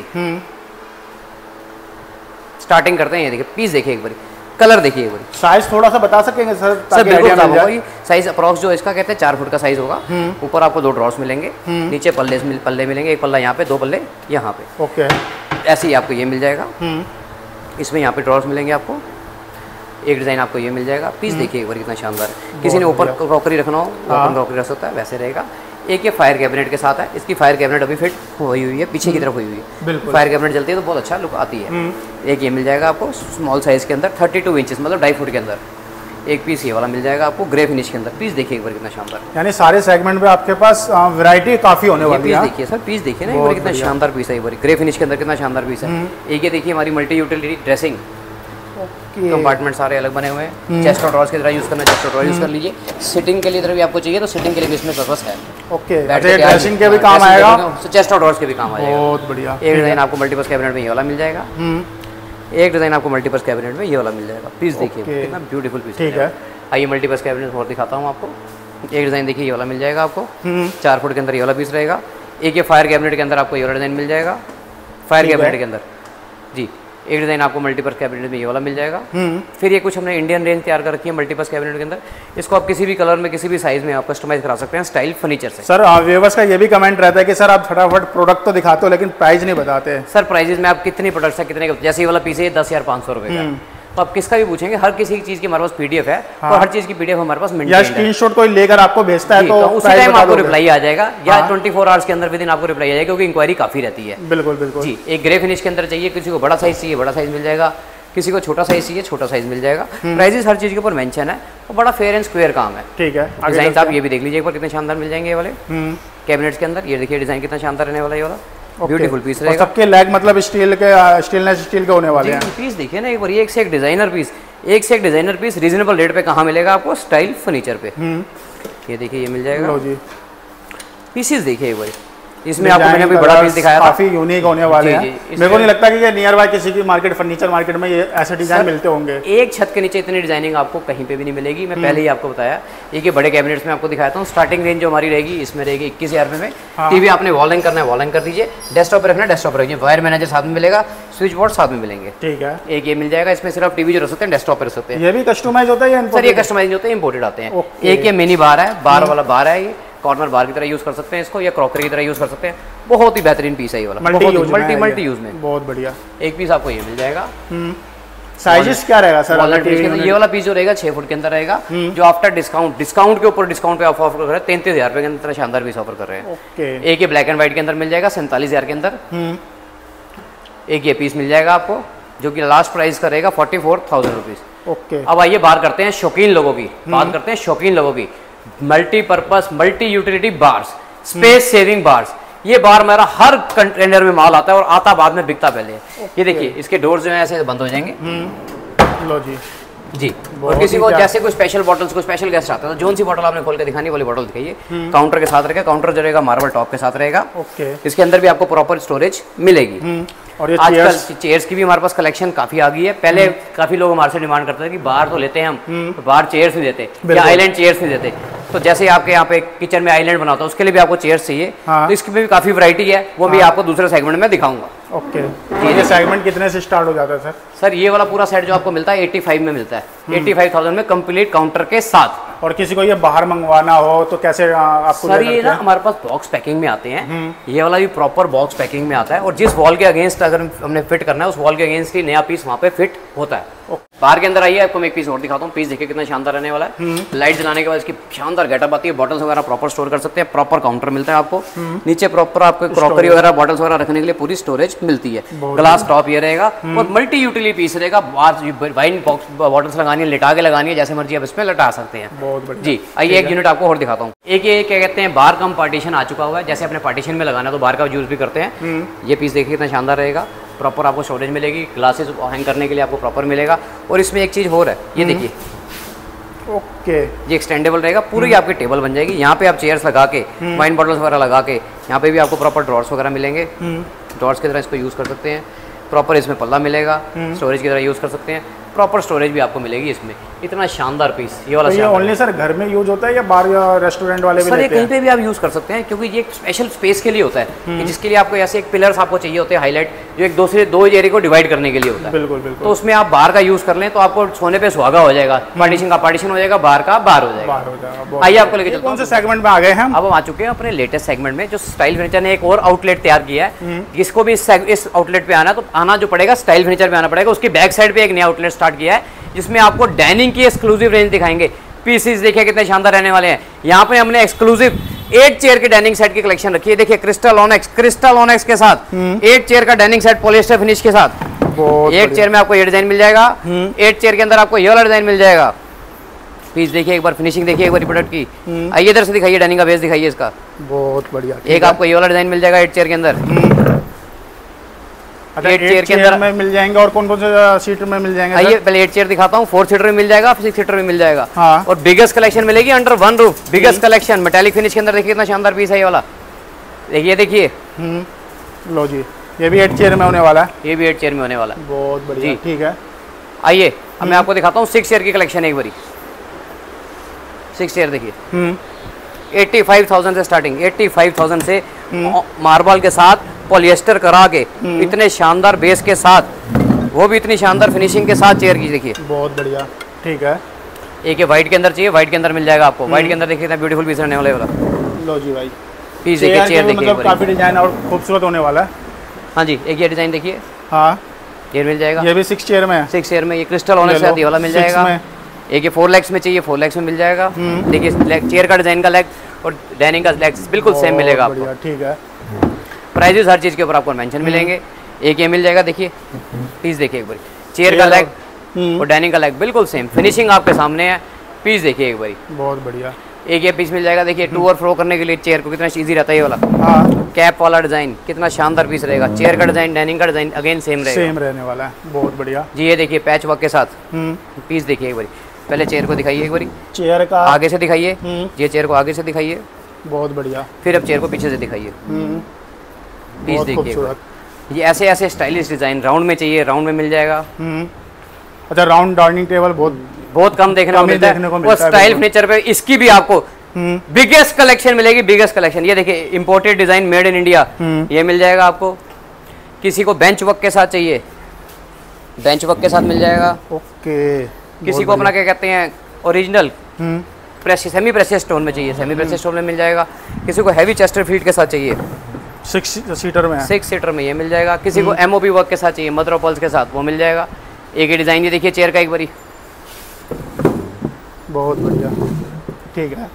स्टार्टिंग करते हैं, ये देखिए पीस देखिए एक बार, कलर देखिए एक बार। साइज थोड़ा सा बता सकेंगे सर? सर बिल्कुल, साइज अप्रॉक्स जो इसका कहते हैं 4 फुट का साइज होगा। ऊपर आपको 2 ड्रॉर्स मिलेंगे, नीचे पल्ले मिलेंगे, एक पल्ला यहाँ पे 2 पल्ले यहाँ पे। ओके, ऐसे ही आपको ये मिल जाएगा। इसमें यहाँ पे ड्रॉर्स मिलेंगे आपको। एक डिज़ाइन आपको ये मिल जाएगा। पीस देखिए एक बार कितना शानदार है। किसी ने ऊपर क्रॉकरी रखना हो, ओपन क्रॉकरी रख सकता है, वैसे रहेगा। एक ये फायर कैबिनेट के साथ है, इसकी फायर कैबिनेट अभी फिट हुई हुई है, पीछे की तरफ हुई हुई है। बिल्कुल, फायर कैबिनेट जलती है तो बहुत अच्छा लुक आती है। एक ये मिल जाएगा आपको स्मॉल साइज़ के अंदर 32 इंचेस मतलब 2.5 फुट के अंदर। एक पीस ये वाला मिल जाएगा आपको ग्रे फिनिश के अंदर। पीस देखिए एक बार कितना शानदार। यानी सारे सेगमेंट में आपके पास वैरायटी काफ़ी होने वाली है। पीस देखिए सर, पीस देखिए ना एक बार कितना शानदार पीस है। एक बार ग्रे फिनिश के अंदर कितना शानदार पीस है। एक ये देखिए हमारी मल्टी यूटिलिटी ड्रेसिंग कंपार्टमेंट सारे अलग बने हुए हैं। चेस्ट और ड्रॉर्स की तरह यूज़ करना, चेस्ट और ड्रॉर यूज़ कर लीजिए। सिटिंग के लिए तरफ भी आपको चाहिए तो सिटिंग के लिए भी इसमें पर्पस है। ओके, ड्रेसिंग के भी काम आएगा, चेस्ट और ड्रॉर्स के भी काम आएगा। बहुत बढ़िया। एक डिज़ाइन आपको मल्टीपर्पस कैबिनेट में ये वाला मिल जाएगा। एक डिज़ाइन आपको मल्टीपर्पस कैबिनेट में ये वाला मिल जाएगा। पीस देखिए कितना ब्यूटीफुल पीस। ठीक है, आइए मल्टीपर्पस कैबिनेट और दिखाता हूँ आपको। एक डिज़ाइन देखिए ये वाला मिल जाएगा आपको, 4 फुट के अंदर ये वाला पीस रहेगा। एक ये फायर कैबिनेट के अंदर आपको ये वाला डिज़ाइन मिल जाएगा, फायर कैबिनेट के अंदर जी। एक डिज़ाइन आपको मल्टीपर्पस कैबिनेट में ये वाला मिल जाएगा। फिर ये कुछ हमने इंडियन रेंज तैयार कर रखी है मल्टीपर्पस कैबिनेट के अंदर। इसको आप किसी भी कलर में किसी भी साइज में आप कस्टमाइज करा सकते हैं स्टाइल फर्नीचर से। सर व्यूअर्स का ये भी कमेंट रहता है कि सर आप फटाफट प्रोडक्ट तो दिखाते हो लेकिन प्राइस नहीं बताते हैं। सर प्राइजेज में आप कितने प्रोडक्ट्स है कितने, जैसे ये वाला पीस है 10,500 रुपये का, तो आप किसका भी पूछेंगे हर किसी चीज़ की हमारे पास PDF है। हाँ। और हर चीज़ की PDF हमारे पास मिल जाएगी। या स्क्रीनशॉट कोई लेकर आपको भेजता है तो उसी टाइम आपको रिप्लाई आ जाएगा। या 24 आवर्स के अंदर विदिन आपको रिप्लाई आ जाएगा, क्योंकि इंक्वायरी काफ़ी रहती है। बिल्कुल बिल्कुल जी। एक ग्रे फिनिश के अंदर चाहिए, किसी को बड़ा साइज चाहिए बड़ा साइज मिल जाएगा, किसी को छोटा साइज चाहिए छोटा साइज मिल जाएगा। प्राइजेस हर चीज़ के ऊपर मेंशन है और बड़ा फेयर एंड स्क्वायर काम है। ठीक है, डिजाइन आप ये भी देख लीजिए एक बार कितने शानदार मिल जाएंगे ये वाले कैबिनेट्स के अंदर। ये देखिए डिजाइन कितना शानदार रहने वाला है ये वाला। ब्यूटीफुल पीस रहेगा। सबके लैग मतलब स्टील के होने वाले हैं। पीस देखिए ना एक बार, एक से एक डिजाइनर पीस, एक से एक डिजाइनर पीस रीजनेबल रेट पे कहाँ मिलेगा आपको? स्टाइल फर्नीचर पे। ये देखिए ये मिल जाएगा। लो जी, पीसेस देखिए एक बार। इसमें आपको मैंने अभी बड़ा पीस दिखाया था, काफी यूनिक होने वाले हैं। मेरे को नहीं लगता कि ये नियर बाय किसी भी मार्केट फर्नीचर मार्केट में ये ऐसे डिजाइन मिलते होंगे। एक छत के नीचे इतनी डिजाइनिंग आपको कहीं पे भी नहीं मिलेगी। मैं पहले ही आपको बताया, एक बड़े कैबिनेट्स में आपको दिखाता हूँ। स्टार्टिंग रेंज जो हमारी रहेगी इसमें रहेगी 21,000 रुपये में। टीवी आपने वॉलिंग करना है वॉलिंग कर दीजिए, डेस्कटॉप रखना है डेस्कटॉप रखिए, वायर मैनेजर साथ में मिलेगा, स्विच बोर्ड साथ में मिलेंगे। ठीक है, एक ये मिल जाएगा। इसमें सिर्फ टीवी जो रख सकते हैं डेस्कटॉप रख सकते हैं। ये भी कस्टमाइज होता है सर? ये कस्टमाइज होते हैं, इंपोर्टेड आते हैं। एक ये मिनी बार है, बार वाला बार है ये, कॉर्नर बार की तरह यूज कर सकते हैं इसको, या क्रॉकरी की तरह यूज कर सकते हैं। बहुत ही बेहतरीन पीस है ये वाला, मल्टी यूज में बहुत बढ़िया। एक पीस आपको ये मिल जाएगा। साइजेस क्या रहेगा सर? ये वाला पीस जो रहेगा 6 फुट के अंदर रहेगा, जो आफ्टर डिस्काउंट, डिस्काउंट के ऊपर डिस्काउंट पे ऑफर कर रहे हैं 33,000 रुपए के अंदर। शानदार पीस ऑफर कर रहे हैं। ओके, एक ये ब्लैक एंड व्हाइट के अंदर मिल जाएगा 47,000 के अंदर। एक ये पीस मिल जाएगा आपको, जो कि लास्ट प्राइस का रहेगा 44,000 रुपीज। ओके, अब आइए बात करते हैं शौकीन लोगों की, बात करते हैं शौकीन लोगों की। Multipurpose multi utility bars, space saving bars. ये बार मेरा हर कंटेनर में माल आता है और आता बाद में बिकता पहले। ये देखिए इसके डोर जो है ऐसे बंद हो जाएंगे। लो जी जी। और किसी को जैसे कोई स्पेशल बॉटल्स, कोई स्पेशल गेस्ट आता है तो जोन सी बॉटल आपने खोल के दिखानी, वाली बॉटल दिखाइए। काउंटर के साथ रहेगा, काउंटर जो रहेगा मार्बल टॉप के साथ रहेगा। इसके अंदर भी आपको प्रॉपर स्टोरेज मिलेगी। और ये आजकल चेयर्स की भी हमारे पास कलेक्शन काफी आ गई है। पहले काफी लोग हमारे से डिमांड करते थे कि बाहर तो लेते हैं हम, तो बाहर चेयर्स नहीं देते या आइलैंड चेयर्स नहीं देते। तो जैसे आपके यहाँ पे किचन में आइलैंड बनाता है उसके लिए भी आपको चेयर्स चाहिए। हाँ। तो इसकी भी काफी वैरायटी है, वो भी आपको दूसरे सेगमेंट में दिखाऊंगा। ओके, ये सेगमेंट कितने से स्टार्ट हो जाता है सर? सर ये वाला पूरा सेट जो आपको मिलता है 85 में मिलता है, 85,000 में कंप्लीट काउंटर के साथ। और किसी को ये बाहर मंगवाना हो तो कैसे आपको? सर ये ना हमारे पास बॉक्स पैकिंग में आते हैं, ये वाला भी प्रॉपर बॉक्स पैकिंग में आता है। और जिस वॉल के अगेंस्ट अगर हमने फिट करना है उस वॉल के अगेंस्ट ही नया पीस वहाँ पे फिट होता है। बाहर के अंदर आइए, आपको मैं एक पीस और दिखाता हूँ। पीस देखिए कितना शानदार रहने वाला है। लाइट जलाने के बाद इसकी शानदार गेटअप आती है। बॉटल्स वगैरह प्रॉपर स्टोर कर सकते हैं, प्रॉपर काउंटर मिलता है आपको, नीचे प्रॉपर आपको क्रॉकरी वगैरह बॉटल्स वगैरह रखने के लिए पूरी स्टोरेज मिलती है। ग्लास टॉप ये रहेगा और मल्टी यूटिलिटी पीस रहेगा। वाइन बॉक्स बॉटल्स लगानी है, लिटा के लगानी है, जैसे मर्जी आप इसमें लटा सकते हैं जी। आइए एक यूनिट आपको और दिखाता हूँ। एक ये क्या कहते हैं बाहर का पार्टीशन आ चुका हुआ है, जैसे अपने पार्टीशन में लगाना तो बाहर का यूज भी करते हैं। ये पीस देखिए कितना शानदार रहेगा, प्रॉपर आपको स्टोरेज मिलेगी, ग्लासेस हैंग करने के लिए आपको प्रॉपर मिलेगा। और इसमें एक चीज़ और है, ये देखिए ओके, ये एक्सटेंडेबल रहेगा, पूरी आपकी टेबल बन जाएगी। यहाँ पे आप चेयर्स लगा के, वाइन बॉटल्स वगैरह लगा के, यहाँ पे भी आपको प्रॉपर ड्रॉर्स वगैरह मिलेंगे। ड्रॉर्स की तरह इसको यूज़ कर सकते हैं, प्रॉपर इसमें पल्ला मिलेगा, स्टोरेज की तरह यूज़ कर सकते हैं, प्रॉपर स्टोरेज भी आपको मिलेगी इसमें। इतना शानदार पीस ये वाला। ये ओनली सर घर में यूज होता है या बाहर रेस्टोरेंट वाले भी लेते हैं? सर कहीं पे भी आप यूज कर सकते हैं, क्योंकि ये एक स्पेशल स्पेस के लिए होता है, जिसके लिए आपको ऐसे एक पिलर्स आपको चाहिए होते हैं हाईलाइट, जो एक दूसरे दो एरिया को डिवाइड करने के लिए होता है। बिल्कुल बिल्कुल। तो उसमें आप बाहर का यूज कर लें तो आपको सोने पे सुहागा हो जाएगा, पार्टीशन का पार्टीशन हो जाएगा, बाहर का बाहर हो जाएगा। आइए आपको लेके चलते हैं। कौन से सेगमेंट में आ गए हैं? अब हम आ चुके हैं अपने लेटेस्ट सेगमेंट में, जो स्टाइल फर्नीचर ने एक और आउटलेट तैयार किया है। जिसको भी इस आउटलेट पे आना तो आना जो पड़ेगा स्टाइल फर्नीचर पे आना पड़ेगा। उसके बैक साइड पे एक नया आउटलेट किया है, जिसमें आपको डाइनिंग की एक्सक्लूसिव रेंज दिखाएंगे। पीसेस देखिए कितने शानदार रहने वाले हैं। यहाँ पे हमने एक्सक्लूसिव 8 चेयर के डाइनिंग सेट की कलेक्शन रखी है। देखिए क्रिस्टल ऑनेक्स के साथ 8 चेयर का डाइनिंग सेट पॉलिएस्टर फिनिश के साथ। 1 चेयर में आपको ये डिजाइन मिल जाएगा, 8 चेयर के अंदर आपको ये वाला डिजाइन मिल जाएगा। पीस देखिए एक बार, फिनिशिंग देखिए एक बार प्रोडक्ट की। आइए इधर से दिखाइए, डाइनिंग का बेस दिखाइए इसका, बहुत बढ़िया। एक आपको ये वाला डिजाइन मिल जाएगा 8 चेयर के अंदर। 8 चेयर के अंदर में मिल जाएंगे। और कौन कौन से सीटर में मिल जाएंगे? आइए पहले 8 चेयर दिखाता हूँ। 4 सीटर में मिल जाएगा, 6 सीटर में मिल जाएगा। हाँ। और बिगेस्ट कलेक्शन मिलेगी under one roof, biggest collection metallic finish के अंदर। देखिए कितना शानदार पीस है ये वाला, देखिए देखिए। लो जी, ये भी 8 चेयर में होने वाला है, ये भी 8 चेयर में होने वाला है, बहुत बढ़िया। ठीक है, आइए अब मैं आपको दिखाता हूँ 6 चेयर की कलेक्शन एक बारी। 6 चेयर देखिए 85,000 से स्टार्टिंग, 85,000 से मार्बल के साथ पॉलिएस्टर करा के, इतने शानदार बेस के साथ, वो भी इतनी शानदार फिनिशिंग के साथ चेयर की देखिए, बहुत बढ़िया। ठीक है, एक है व्हाइट के अंदर चाहिए, व्हाइट के अंदर मिल जाएगा आपको। व्हाइट के अंदर देखिए कितना ब्यूटीफुल पीस रहने वाला है वाला। लो जी भाई, पीस देखिए चेयर देखिए, मतलब काफी डिजाइन और खूबसूरत होने वाला है। हां जी, एक ये डिजाइन देखिए। हां, ये मिल जाएगा, ये भी 6 चेयर में है। 6 चेयर में ये क्रिस्टल ऑनेक्स का वाला मिल जाएगा। एक ये 4 लेग्स में चाहिए, 4 लेग्स में मिल जाएगा। देखिए चेयर का डिजाइन का लेग और डाइनिंग का लेग्स बिल्कुल सेम मिलेगा आपको। ठीक है, प्राइजेस हर चीज़ के ऊपर आपको मेंशन मिलेंगे। एक ये मिल जाएगा, देखिए पीस देखिए एक बार, चेयर का लेग और डाइनिंग का लेग बिल्कुल सेम, फिनिशिंग आपके सामने है। पीस देखिए एक बारी, बहुत बढ़िया। एक ये पीस मिल जाएगा, देखिए टू और फ्रो करने के लिए चेयर को कितना ईजी रहता है ये वाला। हाँ। कैप वाला डिजाइन कितना शानदार पीस रहेगा। चेयर का डिजाइन, डाइनिंग का डिजाइन अगेन सेम रहेगा, सेम रहने वाला है, बहुत बढ़िया जी। ये देखिए पैच वर्क के साथ पीस देखिए एक बारी। पहले चेयर को दिखाइए एक बारी, चेयर का आगे से दिखाइए, ये चेयर को आगे से दिखाइए, बहुत बढ़िया। फिर अब चेयर को पीछे से दिखाइए, पीस देखिए। ये ऐसे ऐसे स्टाइलिश डिजाइन राउंड में चाहिए, राउंड में मिल जाएगा। अच्छा, राउंड डाइनिंग टेबल बहुत कम देखने को मिलता है, और स्टाइल फर्नीचर पे इसकी भी आपको बिगेस्ट कलेक्शन मिलेगी, बिगेस्ट कलेक्शन। ये देखिए imported design made in India, ये मिल जाएगा आपको। किसी को बेंच वर्क के साथ चाहिए, बेंच वर्क के साथ मिल जाएगा। ओके, किसी को अपना क्या कहते हैं original press semi press stone में चाहिए, सेमी प्रेस स्टोन में मिल जाएगा। किसी को हैवी चेस्टर फीट के साथ चाहिए, 6 सीटर में, 6 सीटर में ये मिल जाएगा। किसी को एमओपी वर्क के साथ चाहिए, मदर पर्ल्स के साथ, वो मिल जाएगा। एक ही डिज़ाइन ये देखिए चेयर का एक बारी, बहुत बढ़िया, ठीक है।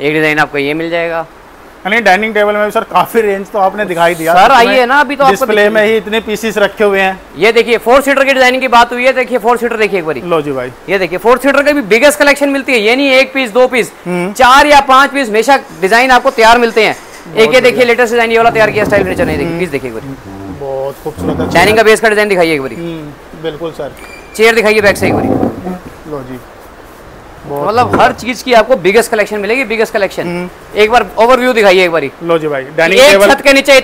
एक डिज़ाइन आपको ये मिल जाएगा। यानी डाइनिंग टेबल में भी सर काफ़ी रेंज तो आपने दिखाई दिया सर, आइए ना अभी तो आपको डिस्प्ले में ही इतने पीसेस रखे हुए हैं। ये देखिए 4 सीटर की डिजाइनिंग की बात हुई है, देखिए 4 सीटर देखिए एक बारी। लो जी भाई, ये देखिए 4 सीटर का भी बिगेस्ट कलेक्शन मिलती है, ये नहीं 1 पीस 2 पीस 4 या 5 पीस हमेशा डिजाइन आपको तैयार मिलते हैं। एक ये देखिए लेटेस्ट डिजाइन ये वाला तैयार किया स्टाइल फर्नीचर, नहीं पीस देखिए एक बारी, बहुत खूबसूरत। डाइनिंग का बेस का डिजाइन दिखाइए एक बारी, बिल्कुल सर। चेयर दिखाइए बैक से एक बारी, लो जी। मतलब हर चीज की आपको बिगेस्ट कलेक्शन मिलेगी, बिगेस्ट कलेक्शन। एक बार ओवरव्यू दिखाइए एक बारी। लो जी भाई, डाइनिंग टेबल छत के नीचे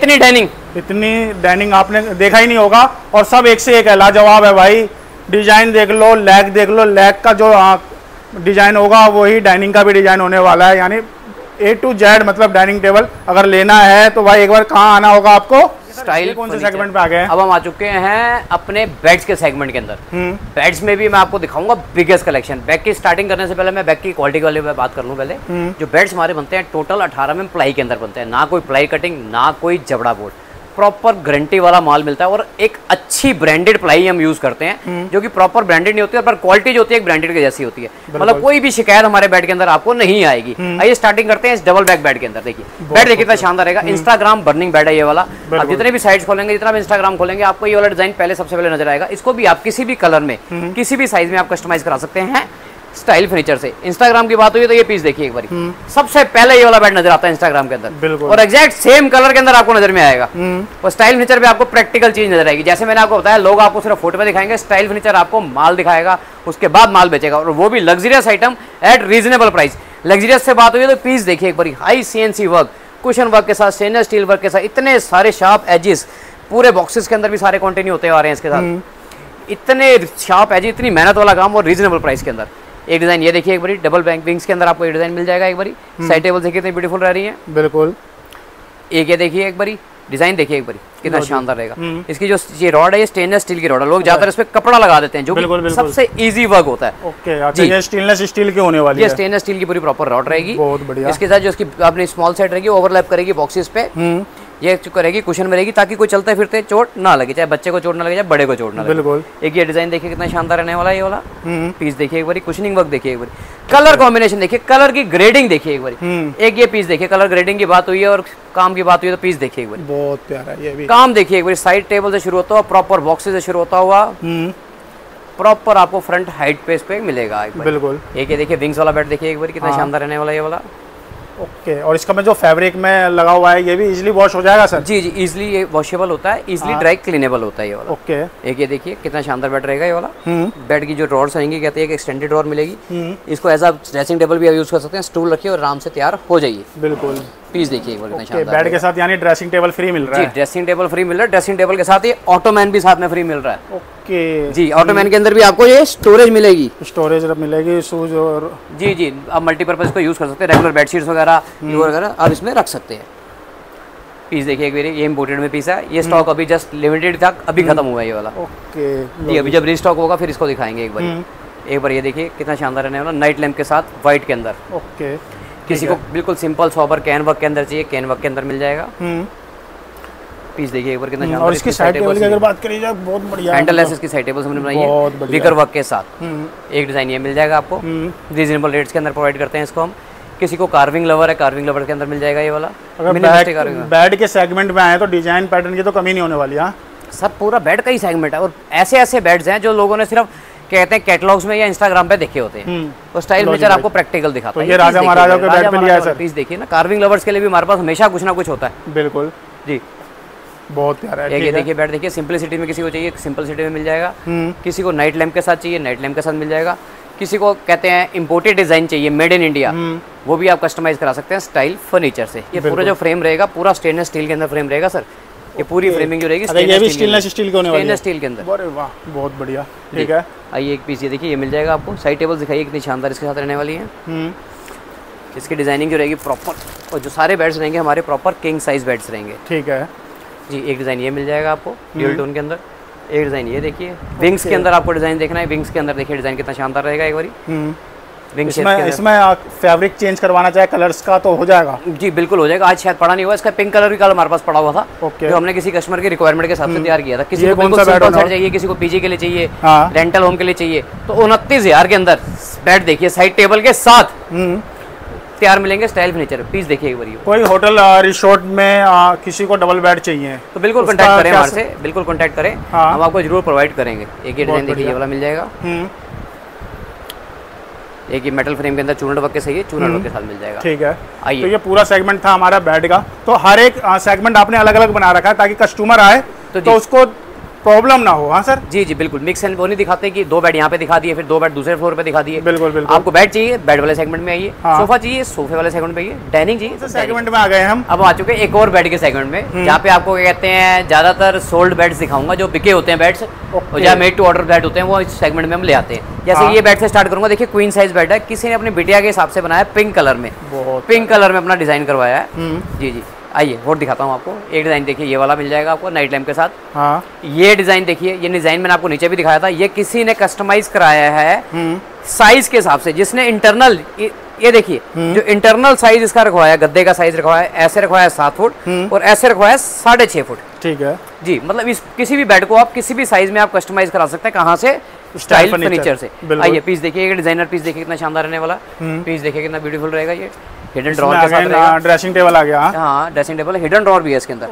इतनी डाइनिंग आपने देखा ही नहीं होगा, और सब एक से एक है, लाजवाब है भाई। डिजाइन देख लो, लैग देख लो, लैग का जो डिजाइन होगा वही डाइनिंग का भी डिजाइन होने वाला है। यानी A to Z मतलब डाइनिंग टेबल अगर लेना है तो भाई एक बार कहाँ आना होगा आपको? स्टाइल कौन से सेगमेंट पे आ गए? अब हम आ चुके हैं अपने बेड्स के सेगमेंट के अंदर। बेड्स में भी मैं आपको दिखाऊंगा बिगेस्ट कलेक्शन। बैग की स्टार्टिंग करने से पहले मैं बैग की क्वालिटी वाले में बात कर लूँ पहले। जो बेड्स हमारे बनते हैं टोटल 18 में प्लाई के अंदर बनते हैं, ना कोई प्लाई कटिंग ना कोई जबड़ा बोर्ड, प्रॉपर गारंटी वाला माल मिलता है। और एक अच्छी ब्रांडेड प्लाई हम यूज करते हैं जो कि प्रॉपर ब्रांडेड नहीं होती है, पर क्वालिटी जो होती है एक ब्रांडेड के जैसी होती है। मतलब कोई भी शिकायत हमारे बेड के अंदर आपको नहीं आएगी। आइए स्टार्टिंग करते हैं इस डबल बैक बेड के अंदर। देखिए बेड देखिए कितना शानदार रहेगा, इंस्टाग्राम बर्निंग बेड है ये वाला। आप जितने भी साइट्स खोलेंगे, जितना भी इंस्टाग्राम खोलेंगे, आपको ये वाला डिजाइन सबसे पहले नजर आएगा। इसको भी आप किसी भी कलर में किसी भी साइज में आप कस्टमाइज करा सकते हैं स्टाइल फर्नीचर से। इंस्टाग्राम की बात हुई तो ये पीस देखिए एक बारी, सबसे पहले ये वाला बेड नजर आता है इंस्टाग्राम के अंदर, और एग्जैक्ट सेम कलर के अंदर आपको नजर में आएगा। और स्टाइल फर्नीचर पे आपको प्रैक्टिकल चीज नजर आएगी। जैसे मैंने आपको बताया, लोग आपको सिर्फ फोटो में दिखाएंगे, स्टाइल फर्नीचर आपको माल दिखाएगा, उसके बाद माल बेचेगा, और वो भी luxurious item at reasonable price. Luxurious से बात हुई तो पीस देखिए एक बारी, high CNC work, cushion work के साथ, स्टेनलेस स्टील वर्क के साथ, इतने सारे शार्प एजेस पूरे बॉक्सेस के अंदर भी सारे कंटिन्यू होते आ रहे हैं इसके साथ, इतने शार्प एजेस, इतनी मेहनत वाला काम, और रीजनेबल प्राइस के अंदर। एक डिजाइन ये देखिए एक बारी, डबल बैंक विंग्स के अंदर आपको ये डिजाइन मिल जाएगा एक बारी। साइड टेबल देखिए कितनी ब्यूटीफुल रह रही है, बिल्कुल। एक ये देखिए एक बारी, डिजाइन देखिए एक बारी कितना शानदार रहेगा। इसकी जो ये रॉड है ये स्टेनलेस स्टील की रॉड है, लोग ज्यादातर इस पे कपड़ा लगा देते हैं, जो बिल्कुल सबसे इजी वर्क होता है। ओके, अच्छा ये स्टेनलेस स्टील की होने वाली है, ये स्टेनलेस स्टील की पूरी प्रॉपर रॉड रहेगी, बहुत बढ़िया। इसके साथ जो इसकी अपनी स्मॉल साइड रहेगी, ओवरलैप करेगी बॉक्सेस पे, ये करेगी कुशन में रहेगी, ताकि कोई चलते फिरते चोट ना लगे, चाहे बच्चे को चोट ना लगे, चाहे बड़े को चोट ना लगे, बिल्कुल। एक ये डिजाइन देखिए कितना शानदार रहने वाला है ये वाला पीस देखिए एक बारी, कुशनिंग वर्क देखिए एक बारी, कलर कॉम्बिनेशन देखिए, कलर की ग्रेडिंग देखिए एक बारी। एक ये पीस देखिए, कलर ग्रेडिंग की बात हुई है और काम की बात हुई है तो पीस देखिए एक बारी, बहुत प्यारा है ये भी। काम देखिए एक बारी, साइड टेबल से शुरू होता हुआ, प्रॉपर बॉक्स से शुरू होता हुआ, प्रॉपर आपको फ्रंट हाइट पे इस पे मिलेगा, बिल्कुल। एक ये देखिए विंग्स वाला बेड देखिए एक बारी, कितना शानदार रहने वाला है ये वाला। ओके और इसका में जो फैब्रिक में लगा हुआ है ये भी इजीली वॉश हो जाएगा सर? जी जी, इजीली ये वॉशेबल होता है, इजीली ड्राई क्लीनेबल होता है ये वाला। ओके एक ये देखिए कितना शानदार बेड रहेगा ये वाला। बेड की जो ड्रॉर्स आएंगी, कहते हैं एक एक्सटेंडेड ड्रॉर मिलेगी, इसको एज अ ड्रेसिंग टेबल भी आप यूज कर सकते हैं, स्टूल रखिए और आराम से तैयार हो जाइए, बिल्कुल। पीस देखिए एक बार कितना शानदार, बेड के साथ यानी ड्रेसिंग टेबल फ्री मिल रहा है। जी ड्रेसिंग टेबल फ्री मिल रहा है, ड्रेसिंग टेबल के साथ ये ऑटोमैन भी साथ में फ्री मिल रहा है। ओके जी, ऑटोमैन के अंदर भी आपको ये स्टोरेज मिलेगी, स्टोरेज मिलेगी शूज और जी जी, आप मल्टीपर्पज को यूज कर सकते हैं, रेगुलर बेडशीट्स वगैरह आप इसमें रख सकते हैं। पीस देखिए एक बार, ये इंपोर्टेड में पीस है, ये स्टॉक अभी जस्ट लिमिटेड था, अभी खत्म हुआ है ये वाला। ओके जी, अभी जब रीस्टॉक होगा फिर इसको दिखाएंगे एक बार। एक बार ये देखिए कितना शानदार रहने वाला, नाइट लैम्प के साथ व्हाइट के अंदर। ओके किसी को बिल्कुल सिंपल सॉबर कैन वर्क के अंदर चाहिए, कैन वर्क के अंदर मिल जाएगा। पीस देखिए एक बार कितना शानदार, और इसकी साइड टेबल की अगर बात करी जाए बहुत बढ़िया हैंडललेस इसकी साइड टेबल्स हमने बनाई है विकर वर्क के साथ। एक डिजाइन ये मिल जाएगा आपको, रीजनेबल रेट्स के अंदर प्रोवाइड करते हैं इसको हम। किसी को कार्विंग लवर है, कार्विंग लवर के अंदर मिल जाएगा ये वाला। अगर बेड के सेगमेंट में आए तो डिजाइन पैटर्न की तो कमी नहीं होने वाली है सर, पूरा बेड का ही सेगमेंट है। और ऐसे ऐसे बेड्स हैं जो लोगों ने सिर्फ कहते हैं कैटलॉग्स में या इंस्टाग्राम पे देखे होते हैं, और स्टाइल फर्नीचर आपको प्रैक्टिकल दिखाता है। ये राजा महाराजा के बेड पे लिया है सर, पीस देखिए ना। कार्विंग लवर्स के लिए भी हमारे पास हमेशा कुछ ना कुछ होता है, बिल्कुल जी, बहुत प्यारा है। ये देखिए बेड देखिए, सिंपलिसिटी में किसी को चाहिए सिंपलिसिटी में मिल जाएगा, किसी को नाइट लैम्प के साथ चाहिए नाइट लैम्प के साथ मिल जाएगा, किसी को कहते हैं इम्पोर्टेड डिजाइन चाहिए मेड इन इंडिया, वो भी आप कस्टमाइज करा सकते हैं स्टाइल फर्नीचर से। ये पूरा जो फ्रेम रहेगा पूरा स्टेनलेस स्टील के अंदर फ्रेम रहेगा सर, ये पूरी फ्रेमिंग जो रहेगी स्टेनलेस स्टील की होने वाली है, स्टेनलेस स्टील के अंदर। अरे वाह बहुत बढ़िया, ठीक है। आइए एक पीस ये देखिए ये मिल जाएगा आपको, साइड टेबल दिखाइए कितनी शानदार इसके साथ रहने वाली है। इसकी डिजाइनिंग जो रहेगी प्रॉपर, और जो सारे बेड्स रहेंगे हमारे प्रॉपर किंग साइज बेड्स रहेंगे, ठीक है जी। एक डिजाइन ये मिल जाएगा आपको ड्यूल टोन के अंदर, एक डिजाइन ये देखिए विंग्स के अंदर आपको डिजाइन देखना है, विंग्स के अंदर देखिए डिजाइन कितना शानदार रहेगा एक बारी। इसमें फैब्रिक चेंज करवाना चाहे कलर्स का तो हो जाएगा जी, बिल्कुल हो जाएगा। आज शायद पड़ा नहीं हुआ, इसका पिंक कलर भी कल हमारे पास पड़ा हुआ था जो हमने किसी कस्टमर की रिक्वायरमेंट के हिसाब से तैयार किया था। किसी को बिल्कुल सिंपल सेट चाहिए, किसी को पीजी के लिए चाहिए, रेंटल होम के लिए चाहिए। तो 29,000 के अंदर बेड देखिए साइड टेबल के साथ तैयार मिलेंगे स्टाइल फर्नीचर पीस। देखिए एक बार कोई होटल रिसोर्ट में किसी को डबल बेड चाहिए तो बिल्कुल कॉन्टैक्ट करें हमारे से, बिल्कुल कॉन्टैक्ट करें, हम आपको जरूर प्रोवाइड करेंगे। एक ही डिजाइन देखिए ये वाला मिल जाएगा, एक ही मेटल फ्रेम के अंदर चूनट वर्क के सही है, चूनट वर्क के साथ मिल जाएगा। ठीक है, आइए। तो ये पूरा सेगमेंट था हमारा बेड का, तो हर एक सेगमेंट आपने अलग अलग बना रखा है ताकि कस्टमर आए तो उसको प्रॉब्लम ना हो। हाँ सर जी जी बिल्कुल, मिक्स एंड वो नहीं दिखाते कि दो बेड यहाँ पे दिखा दिए फिर दो बेड दूसरे फ्लोर पे दिखा दिए। बिल्कुल बिल्कुल, आपको बेड चाहिए बेड वाले सेगमेंट में आइए, सोफा चाहिए सोफे वाले सेगमेंट में आइए, डाइनिंग चाहिए तो सेगमेंट में आ गए हम। अब आ चुके हैं एक और बेड के सेगमेंट में जहाँ पे आपको क्या कहते हैं ज्यादातर सोल्ड बेड्स दिखाऊंगा, जो बिके होते हैं बेड्स या मेड टू ऑर्डर बेड होते हैं वो इस सेगमेंट में हम ले आते हैं। जैसे ये बेड से स्टार्ट करूंगा, देखिए क्वीन साइज बेड है, किसी ने अपने बिटिया के हिसाब से बनाया, पिंक कलर में, पिंक कलर में अपना डिजाइन करवाया है। जी जी आइए और दिखाता हूँ आपको। एक डिज़ाइन देखिए ये वाला मिल जाएगा आपको नाइट लैम्प के साथ। हाँ ये डिज़ाइन देखिए, ये डिज़ाइन मैंने आपको नीचे भी दिखाया था, ये किसी ने कस्टमाइज कराया है साइज के हिसाब से, जिसने इंटरनल ये देखिए जो इंटरनल साइज इसका रखवाया, गद्दे का साइज रखवाया, ऐसे रखवाया 7 फुट और ऐसे रखवाया 6.5 फुट। ठीक है जी, मतलब इस किसी भी बेड को आप किसी भी साइज में आप कस्टमाइज करा सकते हैं। कहाँ से? स्टाइल फर्नीचर से। आइए पीस देखिए, एक डिजाइनर पीस देखिए कितना शानदार रहने वाला पीस, देखिए कितना ब्यूटीफुल रहेगा। ये हिडन ड्रॉर के साथ रहेगा, ड्रेसिंग टेबल आ गया। हाँ ड्रेसिंग टेबल, हिडन ड्रॉर भी है इसके अंदर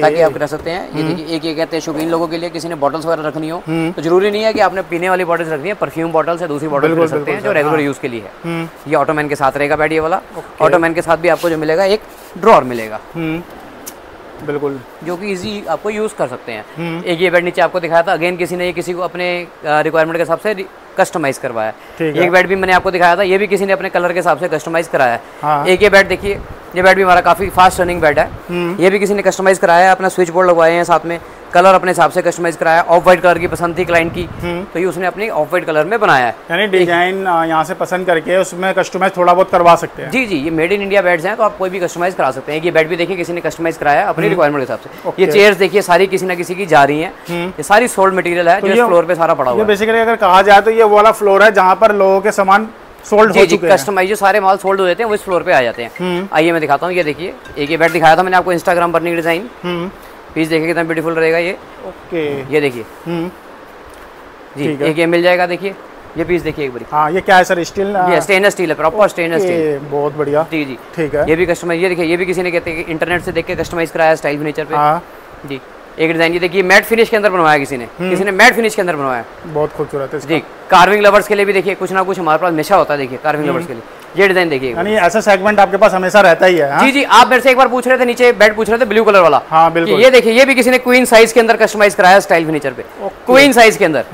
ताकि आप रख सकते हैं। ये देखिए एक ये कहते हैं शौकीन लोगों के लिए, किसी ने बॉटल्स वगैरह रखनी हो तो जरूरी नहीं है कि आपने पीने वाली बॉटल्स रखनी है, परफ्यूम बॉटल्स है दूसरी बॉटल रख सकते हैं जो रेगुलर यूज के लिए है। ये ऑटोमैन के साथ रहेगा बेड, ये वाला ऑटोमैन के साथ भी आपको जो मिलेगा एक ड्रॉर मिलेगा बिल्कुल, जो कि इजी आपको यूज कर सकते हैं। एक ये बेड नीचे आपको दिखाया था, अगेन किसी ने ये किसी को अपने रिक्वायरमेंट के हिसाब से कस्टमाइज करवाया। एक बेड भी मैंने आपको दिखाया था, ये भी किसी ने अपने कलर के हिसाब से कस्टमाइज कराया है। हाँ। एक ये बेड देखिए, ये बेड भी हमारा काफी फास्ट रनिंग बेड है, ये भी किसी ने कस्टमाइज कराया है, अपना स्विच बोर्ड लगवाए हैं, साथ में कलर अपने हिसाब से कस्टमाइज कराया। ऑफ व्हाइट कलर की पसंद थी क्लाइंट की तो ये उसने अपनी ऑफ व्हाइट कलर में बनाया है, यानी डिजाइन यहाँ से पसंद करके उसमें कस्टमाइज थोड़ा बहुत करवा सकते हैं। जी जी, ये मेड इन इंडिया बेड्स हैं तो आप कोई भी कस्टमाइज करा सकते हैं। ये बेड भी देखिए किसी ने कस्टमाइज कराया अपनी रिक्वायरमेंट के हिसाब से। ये चेयर्स देखिए सारी किसी ना किसी की जा रही है, ये सारी सोल्ड मटीरियल है जो फ्लोर पे सारा पड़ा हुआ है। बेसिकली अगर कहा जाए तो ये वाला फ्लोर है जहाँ पर लोगों के सामान सोल्ड हो चुके हैं, कस्टमाइज जो सारे माल सोल्ड हो जाते हैं वो इस फ्लोर पे आ जाते हैं। आइए मैं दिखाता हूँ, ये देखिए एक ये बेड दिखाया था मैंने आपको, इंस्टाग्राम बर्निंग डिजाइन पीस देखिए कितना ब्यूटीफुल रहेगा ये। ओके ये देखिए जी, एक ये मिल जाएगा। देखिए ये पीस देखिए एक बार। हाँ ये क्या है सर? स्टील, ये स्टेनलेस स्टील है, प्रॉपर स्टेनलेस स्टील, बहुत बढ़िया। जी जी ठीक है, ये भी कस्टमाइज, ये देखिए ये भी किसी ने कहते हैं कि इंटरनेट से देख के कस्टमाइज कराया स्टाइल फर्नीचर पे। जी एक डिजाइन ये देखिए मैट फिनिश के अंदर बनवाया, किसी ने मैट फिनिश के अंदर बनवाया, बहुत खूबसूरत है। जी कार्विंग लवर्स के लिए भी देखिए कुछ ना कुछ हमारे पास मिशा होता है, देखिए कार्विंग लवर्स के लिए ये डिजाइन देखिए, यानी ऐसा सेगमेंट आपके पास हमेशा रहता ही है। हाँ? जी जी, आप मेरे से एक बार पूछ रहे थे, नीचे बेड पूछ रहे थे ब्लू कलर वाला। हाँ बिल्कुल, ये देखिए ये भी किसी ने क्वीन साइज के अंदर कस्टमाइज कराया स्टाइल फर्नीचर पे, क्वीन साइज के अंदर,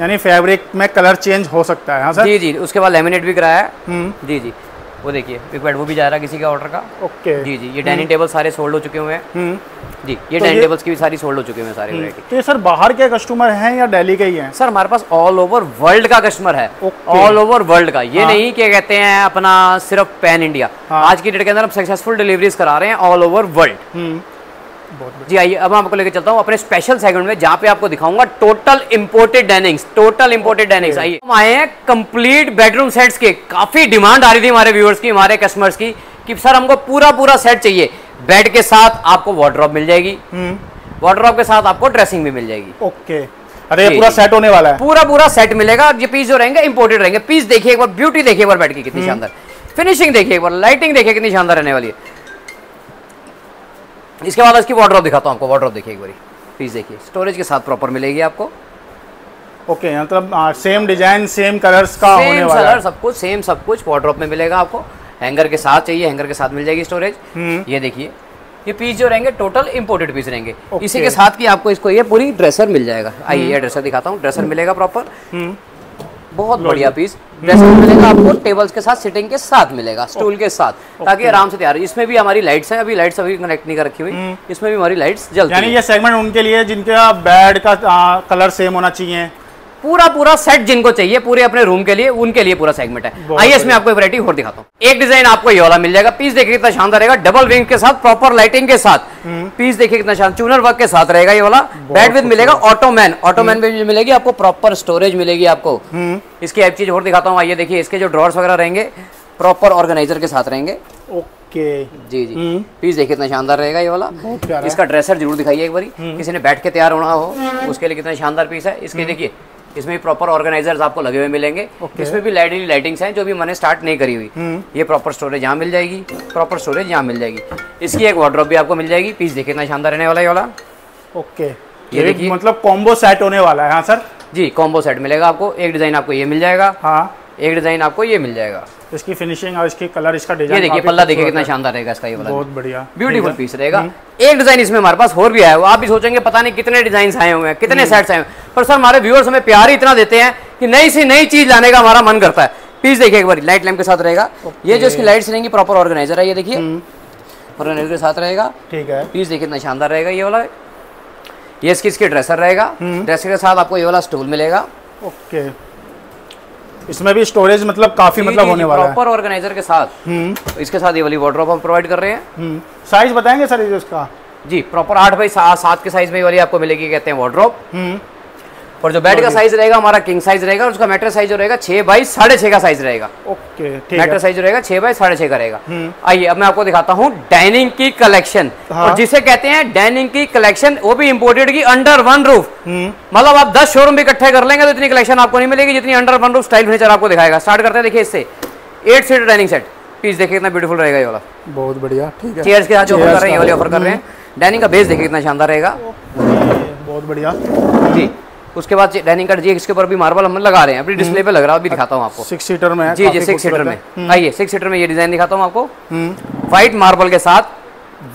यानी फैब्रिक में कलर चेंज हो सकता है। हाँ सर जी जी, उसके बाद लेमिनेट भी कराया। जी जी वो देखिए एक बेड वो भी जा रहा है किसी का ऑर्डर का। ओके जी जी, ये डाइनिंग टेबल सारे सोल्ड हो चुके हुए हैं। जी ये डाइनिंग टेबल्स की भी सारी सोल्ड हो चुके हैं सारे वैरायटी। तो ये सर बाहर के कस्टमर हैं या दिल्ली के ही हैं? सर हमारे पास ऑल ओवर वर्ल्ड का कस्टमर है, ऑल ओवर वर्ल्ड का। ये नहीं क्या कहते हैं अपना सिर्फ पैन इंडिया, आज की डेट के अंदर हम सक्सेसफुल डिलीवरीज करा रहे हैं ऑल ओवर वर्ल्ड। जी आइए अब मैं आपको लेके चलता हूँ अपने स्पेशल सेगमेंट में जहाँ पे आपको दिखाऊंगा total imported dinings, total imported dinings. आइए हम आए हैं कंप्लीट बेडरूम सेट्स के, काफी डिमांड आ रही थी हमारे व्यूअर्स की, हमारे कस्टमर्स की कि सर हमको पूरा पूरा सेट चाहिए। बेड के साथ आपको वार्डरोब मिल जाएगी, वार्डरोब के साथ आपको ड्रेसिंग भी मिल जाएगी। ओके अरे पूरा सेट होने वाला है, पूरा पूरा सेट मिलेगा। ये पीस जो रहेंगे इंपोर्टेड रहेंगे। पीस देखिए एक बार, ब्यूटी देखिए एक बार बेड की कितनी शानदार, फिनिशिंग देखिए एक बार, लाइटिंग देखिए कितनी शानदार रहने वाली है। इसके बाद इसकी वार्डरोब दिखाता हूँ आपको, वार्डरोब देखिए एक बार, पीस देखिए स्टोरेज के साथ प्रॉपर मिलेगी आपको। ओके मतलब सेम डिजाइन सेम कलर्स का होने वाला है, सेम कलर सब कुछ, सेम सब कुछ वार्डरोब में मिलेगा आपको। हैंगर के साथ चाहिए, हैंगर के साथ मिल जाएगी स्टोरेज। ये देखिए ये पीस जो रहेंगे टोटल इम्पोर्टेड पीस रहेंगे। इसी के साथ की आपको इसको ये पूरी ड्रेसर मिल जाएगा। आइए ये ड्रेसर दिखाता हूँ, ड्रेसर मिलेगा प्रॉपर, बहुत बढ़िया पीस ड्रेसर मिलेगा आपको, टेबल्स के साथ सिटिंग के साथ मिलेगा, स्टूल के साथ, ताकि आराम से तैयार। इसमें भी हमारी लाइट्स हैं, अभी लाइट्स अभी कनेक्ट नहीं कर रखी हुई, इसमें भी हमारी लाइट्स जलती हैं। यानी ये सेगमेंट उनके लिए जिनके बेड का कलर सेम होना चाहिए, पूरा पूरा सेट जिनको चाहिए पूरे अपने रूम के लिए, उनके लिए पूरा सेगमेंट है। आइए इसमें आपको वैरायटी और दिखाता हूँ। एक डिजाइन आपको ये वाला मिल जाएगा, पीस देखिए कितना शानदार रहेगा, डबल विंग के साथ प्रॉपर लाइटिंग के साथ पीस देखिए कितना शानदार चूनर वर्क के साथ रहेगा ये वाला। बेड विद मिलेगा, ऑटोमैन ऑटोमैन में भी मिलेगी आपको, प्रॉपर स्टोरेज मिलेगी आपको। इसकी एक चीज और दिखाता हूँ, आइए देखिए इसके जो ड्रॉर्स वगैरह रहेंगे प्रॉपर ऑर्गेनाइजर के साथ रहेंगे। जी जी पीस देखिए कितना शानदार रहेगा ये वाला। इसका ड्रेसर जरूर दिखाइए एक बार, किसी ने बैठ के तैयार होना हो उसके लिए कितना शानदार पीस है। इसके देखिए इसमें भी प्रॉपर ऑर्गेनाइजर्स आपको लगे हुए मिलेंगे। इसमें भी लाइट लाइटिंग्स हैं जो भी मैंने स्टार्ट नहीं करी हुई। ये प्रॉपर स्टोरेज यहाँ मिल जाएगी, प्रॉपर स्टोरेज यहाँ मिल जाएगी। इसकी एक वार्डरोब भी आपको मिल जाएगी। पीस देखिए कितना शानदार रहने वाला ये वाला। ओके ये देखिए मतलब कॉम्बो सेट होने वाला है। हाँ सर जी कॉम्बो सेट मिलेगा आपको। एक डिजाइन आपको ये मिल जाएगा, हाँ एक डिजाइन आपको ये मिल जाएगा। इसकी फिनिशिंग और इसकी कलर, इसका डिजाइन देखिए, पल्ला देखिए कितना शानदार रहेगा इसका ये वाला, बहुत बढ़िया ब्यूटीफुल पीस रहेगा। एक डिजाइन इसमें हमारे पास और भी आया हुआ। आप भी सोचेंगे पता नहीं कितने डिजाइन आए हुए हैं, कितने सेट्स आए हुए हैं, पर सर हमारे व्यूअर्स हमें प्यार ही इतना देते हैं कि नई से नई चीज लाने का हमारा मन करता है। पीस देखिए एक बार, लाइट लैम्प के साथ रहेगा। ये जो इसकी लाइट्स रहेंगी प्रॉपर ऑर्गेनाइजर है, ये देखिए ऑर्गेनाइजर के साथ रहेगा। ठीक है पीस देखिए कितना शानदार रहेगा ये वाला। ये इसकी ड्रेसर रहेगा, ड्रेसर के साथ आपको ये वाला स्टूल मिलेगा। ओके इसमें भी स्टोरेज मतलब काफी मतलब होने वाला है, प्रॉपर ऑर्गेनाइजर के साथ। इसके साथ ये वाली वार्डरोब हम प्रोवाइड कर रहे हैं। साइज बताएंगे सर इसका? जी प्रॉपर 8x7 के साइज में वाली आपको मिलेगी, कहते हैं वार्डरोब। और जो बेड का साइज रहेगा हमारा किंग साइज रहेगा, और उसका मैट्रेस साइज रहेगा 6x6.5 का साइज रहेगा। ओके मैट्रेस साइज रहेगा 6x6.5 का रहेगा। आइए अब मैं आपको दिखाता हूँ डाइनिंग की कलेक्शन, और जिसे कहते हैं डाइनिंग की कलेक्शन, वो भी इम्पोर्टेड की अंडर वन रूफ। मतलब आप 10 शोरूम भी इकट्ठे कर लेंगे तो इतनी कलेक्शन आपको नहीं मिलेगी जितनी under one roof style furniture आपको दिखाएगा। स्टार्ट करते हैं देखिए इससे, 8 सीटर डाइनिंग सेट। पीस देखिए कितना ब्यूटीफुल रहेगा ये वाला, बहुत बढ़िया। ठीक है चेयर्स के साथ ऑफर कर रहे हैं, ये वाले ऑफर कर रहे हैं। डाइनिंग का बेस देखिए कितना शानदार रहेगा, बहुत बढ़िया जी। उसके बाद डाइनिंग का जी इसके ऊपर भी मार्बल हम लगा रहे हैं, अपनी डिस्प्ले पे लग रहा है, अभी दिखाता हूँ आपको। 6 सीटर में है, जी जी 6 सीटर में। आइए 6 सीटर में ये डिजाइन दिखाता हूँ आपको, व्हाइट मार्बल के साथ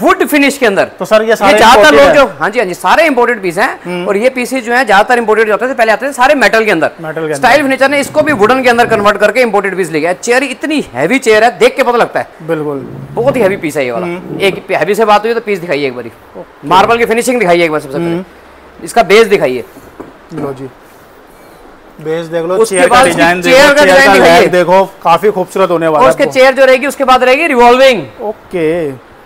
वुड फिनिश के अंदर। तो सर ये ज्यादातर लोग जो हाँ जी हाँ जी सारे इंपोर्टेड पीस हैं, और ये पीसेज जो है ज्यादातर इंपोर्टेड होते थे, पहले आते थे सारे मेटल के अंदर। स्टाइल फर्नीचर ने इसको भी वुडन के अंदर कन्वर्ट करके इंपोर्टेड पीस ले गया। चेयर इतनी हैवी चेयर है, देख के पता लगता है, बिल्कुल बहुत ही हैवी पीस है ये वाला। एक हैवी से बात हुई तो पीस दिखाइए एक बार, मार्बल की फिनिशिंग दिखाइए एक बार। सबसे इसका बेस दिखाइए, लो जी बेस देख लो, चेयर का डिजाइन देखो काफी खूबसूरत होने वाला है। उसके चेयर जो रहेगी उसके बाद रहेगी रिवॉल्विंग। ओके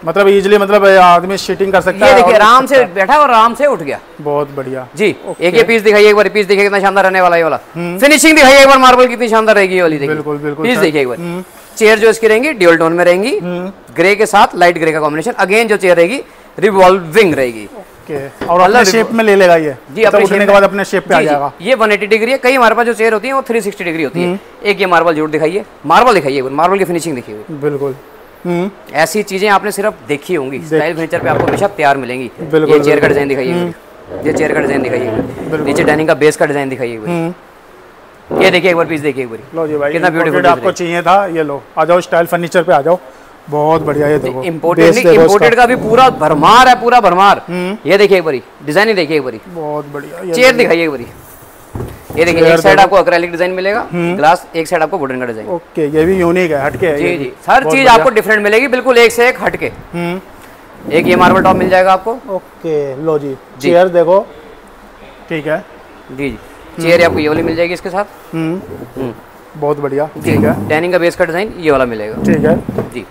मतलब इजीली मतलब आदमी सीटिंग कर सकता है, देखिए आराम से बैठा और आराम से उठ गया, बहुत बढ़िया जी। एक ये पीस दिखाइए एक बार, पीस देखिए कितना शानदार रहने वाला है ये वाला। फिनिशिंग दिखाइए एक बार, मार्बल कितनी शानदार रहेगी ये वाली, देखिए बिल्कुल बिल्कुल। पीस देखिए एक बार, चेयर जो इसकी रहेंगी ड्यूल टोन में रहेंगी, ग्रे के साथ लाइट ग्रे का कॉम्बिनेशन। अगेन जो चेयर रहेगी रिवॉल्विंग रहेगी। और अपने शेप में ले लेगा ये जी, अपने उठने के बाद अपने शेप पे आ जाएगा। ये 180 डिग्री है, कई हमारे पास जो चेयर होती है वो 360 डिग्री होती है। एक ये मार्बल जरूर दिखाइए, मार्बल दिखाइए, मार्बल की फिनिशिंग देखिए बिल्कुल। ऐसी चीजें आपने सिर्फ देखी होंगी, स्टाइल फर्नीचर पे आपको हमेशा प्यार मिलेंगी। ये चेयर का डिजाइन दिखाइए, ये चेयर का डिजाइन दिखाइए, नीचे डाइनिंग का बेस का डिजाइन दिखाइए। ये देखिए एक बार पीस देखिए एक बार, कितना ब्यूटीफुल आपको चाहिए था। ये लो आ जाओ स्टाइल फर्नीचर पे आ जाओ, बहुत बढ़िया। ये देखो इंपोर्टेड का भी पूरा भरमार है, पूरा भरमार। ये देखिए एक बारी डिजाइन देखिए एक बारी, बहुत बढ़िया। चेयर दिखाइए एक बारी, ये देखिए एक साइड आपको एक्रेलिक डिजाइन मिलेगा ग्लास, एक साइड आपको वुडन का डिजाइन। ओके ये भी यूनिक है, हटके है जी जी, हर चीज आपको डिफरेंट मिलेगी बिल्कुल एक से एक हटके। एक ये मार्बल टॉप मिल जाएगा आपको। ओके लो जी चेयर देखो, ठीक है जी, चेयर आपको ये वाली मिल जाएगी इसके साथ, बहुत बढ़िया। ठीक है डाइनिंग का बेस का डिजाइन ये वाला मिलेगा, ठीक है जी।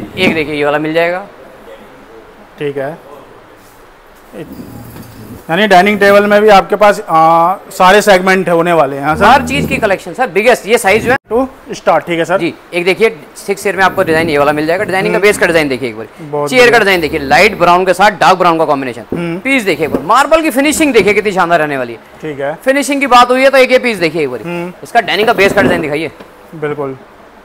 एक देखिए ये वाला मिल जाएगा, ठीक है। यानी डाइनिंग टेबल में भी आपके पास सारे सेगमेंट होने वाले हैं सर, हर चीज की कलेक्शन सर। बिगेस्ट ये साइज है टू स्टार्ट, ठीक है सर जी। एक देखिए 6 सीटर में आपको डिजाइन ये वाला मिल जाएगा, डिजाइनिंग का बेस का डिजाइन देखिए एक बार, चेयर का डिजाइन देखिए लाइट ब्राउन के साथ डार्क ब्राउन का कॉम्बिनेशन। पीस देखिए एक बार, मार्बल की फिनिशिंग देखिए कितनी शानदार रहने वाली है, ठीक है। फिनिशिंग की बात हुई है तो एक ये पीस देखिए एक बार, इसका डाइनिंग का बेस का डिजाइन दिखाइए, बिल्कुल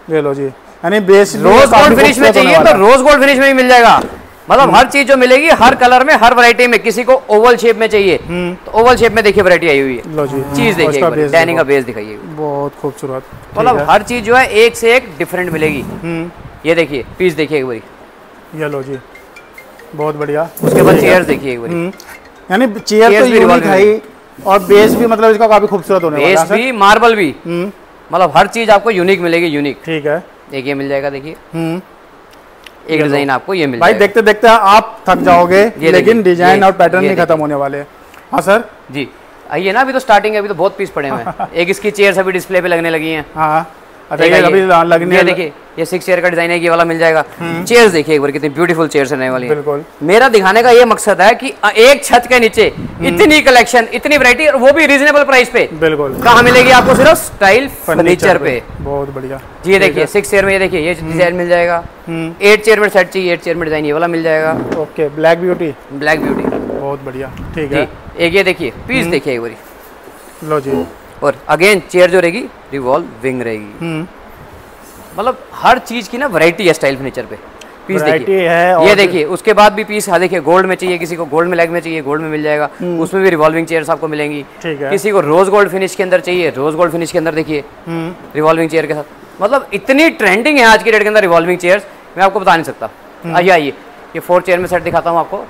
ले लो जी। बेस रोज गोल्ड फिनिश में चाहिए तो रोज गोल्ड फिनिश में ही मिल जाएगा। मतलब हर चीज जो मिलेगी हर कलर में, हर वैरायटी में। किसी को ओवल शेप में चाहिए तो ओवल शेप में देखिए वैरायटी आई हुई है। चीज देखिए डाइनिंग का बेस दिखाइए, बहुत खूबसूरत। मतलब हर चीज जो है एक से एक डिफरेंट मिलेगी। ये देखिए पीस देखिए एक बार, ये लो जी बहुत बढ़िया। उसके बाद चेयर देखिए एक बार, यानी चेयर और बेस भी मतलब इसका काफी खूबसूरत होने वाला है। बेस भी मार्बल भी मतलब हर चीज आपको यूनिक मिलेगी, यूनिक, ठीक है। एक ये मिल जाएगा देखिए, एक डिजाइन आपको ये मिल भाई जाएगा। देखते देखते आप थक जाओगे लेकिन डिजाइन और पैटर्न नहीं खत्म होने वाले। हाँ सर जी। ये ना अभी तो स्टार्टिंग है, अभी तो बहुत पीस पड़े हुए हैं। एक इसकी चेयर अभी डिस्प्ले पे लगने लगी है। देखिए ये 6 चेयर का डिजाइन है, ये वाला मिल जाएगा। चेयर्स देखिए एक बार कितनी ब्यूटीफुल चेयर्स रहने वाली है। बिल्कुल मेरा दिखाने का ये मकसद है कि एक छत के नीचे इतनी कलेक्शन, इतनी वैरायटी, और वो भी रीजनेबल प्राइस पे। बिल्कुल कहाँ मिलेगी आपको? सिर्फ स्टाइल फर्नीचर पे। बहुत बढ़िया जी। देखिए 6 चेयर में ये देखिए ये डिजाइन मिल जाएगा। 8 चेयर में सेट चाहिए, 8 चेयर में डिजाइन ये वाला मिल जाएगा। Okay black beauty, black beauty बहुत बढ़िया। ठीक है एक ये देखिए पीस देखिए एक बार लो जी। और अगेन चेयर जो रहेगी रिवॉल्व विंग रहेगी। मतलब हर चीज की ना वैरायटी है स्टाइल फर्नीचर पे। पीस देखिए ये देखिए, उसके बाद भी पीस देखिए गोल्ड में चाहिए किसी को, गोल्ड में लैग में चाहिए गोल्ड में मिल जाएगा। उसमें भी रिवॉल्विंग चेयर्स आपको मिलेंगी। ठीक है किसी को रोज गोल्ड फिनिश के अंदर चाहिए, रोज गोल्ड फिनिश के अंदर देखिए रिवॉल्विंग चेयर के साथ। मतलब इतनी ट्रेंडिंग है आज की डेट के अंदर रिवॉल्विंग चेयर्स, मैं आपको बता नहीं सकता। आइए आइए ये 4 चेयर में सेट दिखाता हूँ आपको।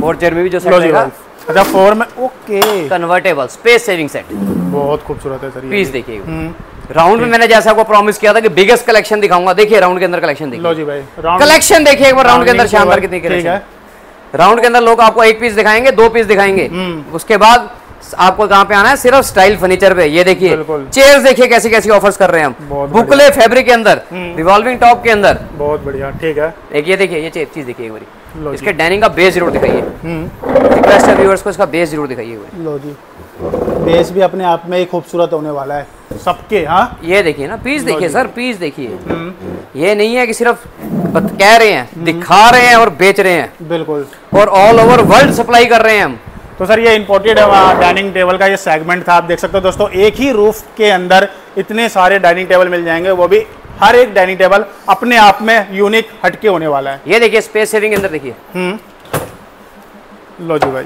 4 चेयर में भी जो सेट रहेगा, अच्छा 4 में okay, convertible space saving set. बहुत खूबसूरत है सर। पीस देखिए राउंड में मैंने जैसा आपको प्रॉमिस किया था कि बिगेस्ट कलेक्शन दिखाऊंगा। देखिए राउंड के अंदर कलेक्शन देखिए। लो जी भाई कलेक्शन देखिए एक बार राउंड के अंदर, शानदार कितनी कलेक्शन है। राउंड के अंदर लोग आपको 1 पीस दिखाएंगे, 2 पीस दिखाएंगे। उसके बाद आपको कहाँ पे आना है? सिर्फ स्टाइल फर्नीचर पे। ये देखिए चेयर्स देखिए कैसी कैसी ऑफर्स कर रहे हैं हम। बुकले फैब्रिक के अंदर, रिवॉल्विंग टॉप के अंदर, बहुत बढ़िया। ठीक है एक ये देखिए ये चीज देखिए एक बार। इसके डाइनिंग का बेस जरूर दिखाइए, रिक्वेस्ट है व्यूअर्स को, इसका बेस जरूर दिखाइए। लो जी बेस भी अपने आप में ही खूबसूरत होने वाला है सबके। हाँ ये देखिए ना पीस देखिए सर, पीस देखिए। ये नहीं है कि सिर्फ कह रहे हैं, दिखा रहे हैं और बेच रहे हैं। बिल्कुल और ऑल ओवर वर्ल्ड सप्लाई कर रहे हैं हम। तो सर ये इंपोर्टेड डाइनिंग टेबल का ये सेगमेंट था। आप देख सकते हो दोस्तों एक ही रूफ के अंदर इतने सारे डाइनिंग टेबल मिल जाएंगे, वो भी हर एक डाइनिंग टेबल अपने आप में यूनिक हटके होने वाला है। ये देखिए स्पेस सेविंग के अंदर देखिए। लो जी भाई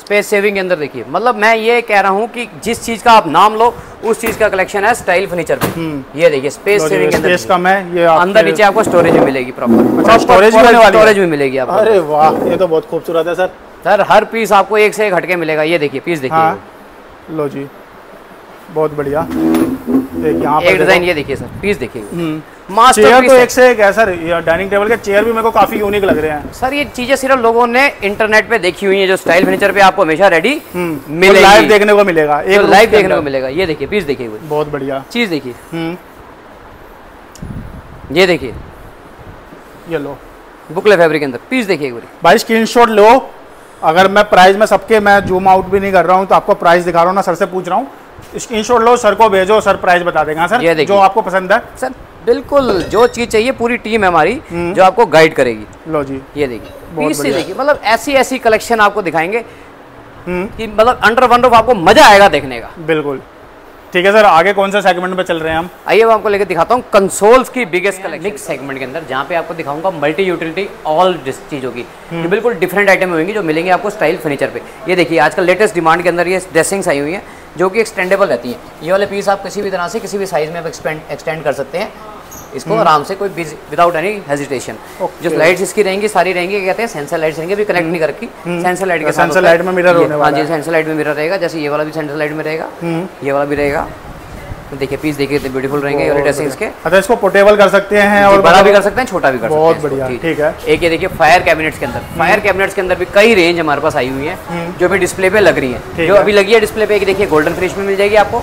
स्पेस सेविंग के अंदर देखिए। मतलब मैं ये कह रहा हूँ कि जिस चीज का आप नाम लो उस चीज का कलेक्शन है स्टाइल फर्नीचर पे। ये देखिए स्पेस सेविंग के अंदर कम है ये, अंदर नीचे आपको स्टोरेज मिलेगी प्रॉपर, स्टोरेज भी मिलेगी आपको। अरे वाह ये तो बहुत खूबसूरत है सर। सर हर पीस आपको एक से एक हटके मिलेगा। ये देखिए पीस देखिए। हाँ, लो जी बहुत बढ़िया। यहाँ पर एक डिजाइन ये देखिए सर, पीस देखिए मास्टर। तो एक से एक है सर डाइनिंग टेबल के। चेयर भी मेरे को काफी यूनिक लग रहे हैं सर। ये चीजें सिर्फ लोगों ने इंटरनेट पे देखी हुई है, जो स्टाइल फर्नीचर पे आपको हमेशा रेडी मिलेगी, लाइव देखने को मिलेगा, एक लाइव देखने को मिलेगा। ये देखिए पीस देखिए बहुत बढ़िया चीज देखिए। ये देखिए ये लो बुकले फैब्रिक के अंदर पीस देखिए भाई। स्क्रीनशॉट लो। अगर मैं प्राइस में सबके मैं जूम आउट भी नहीं कर रहा हूँ, तो आपको प्राइस दिखा रहा हूँ ना, सर से पूछ रहा हूँ। स्क्रीनशॉट लो, सर को भेजो, सर प्राइस बता देगा सर जो आपको पसंद है। सर बिल्कुल जो चीज चाहिए पूरी टीम है हमारी जो आपको गाइड करेगी। लो जी ये देखिए पीस देखिए। मतलब ऐसी ऐसी कलेक्शन आपको दिखाएंगे कि मतलब अंडर वन रूफ आपको मजा आएगा देखने का। बिल्कुल ठीक है सर। आगे कौन सा सेगमेंट पे चल रहे हैं हम? आइए मैं आपको लेकर दिखाता हूँ कंसोल्स की बिगेस्ट कलेक्शन सेगमेंट के अंदर, जहाँ पे आपको दिखाऊंगा मल्टी यूटिलिटी ऑल चीज़ों की। ये बिल्कुल डिफरेंट आइटम होंगी जो मिलेंगे आपको स्टाइल फर्नीचर पे। ये देखिए आजकल लेटेस्ट डिमांड के अंदर ये ड्रेसिंग्स आई हुई हैं जो कि एक्सटेंडेबल रहती हैं। ये वाले पीस आप किसी भी तरह से किसी भी साइज में आप एक्सटेंड कर सकते हैं इसको आराम से, कोई विदाउट एनी हेजिटेशन। जो लाइट्स इसकी रहेंगी सारी रहेंगी, कहते हैं सेंसर लाइट्स रहेंगे, भी कनेक्ट नहीं करके सेंसर लाइट के साथ। सेंसर लाइट में मिरर होने वाला है। हां जी सेंसर लाइट में मिरर रहेगा, जैसे ये वाला भी सेंसर लाइट में रहेगा, ये वाला भी रहेगा। देखिए पीस देखिए कितने ब्यूटीफुल रहेंगे और ड्रेसिंग्स के। अच्छा इसको पोर्टेबल कर सकते हैं और बड़ा भी कर सकते हैं, छोटा भी कर सकते हैं। बहुत बढ़िया ठीक है। एक ये देखिए फायर कैबिनेट्स के अंदर, फायर कैबिनेट्स के अंदर भी कई रेंज हमारे पास आई हुई है जो भी डिस्प्ले पे लग रही है। जो अभी लगी है डिस्प्ले पे एक देखिए गोल्डन फिनिश में मिल जाएगी आपको।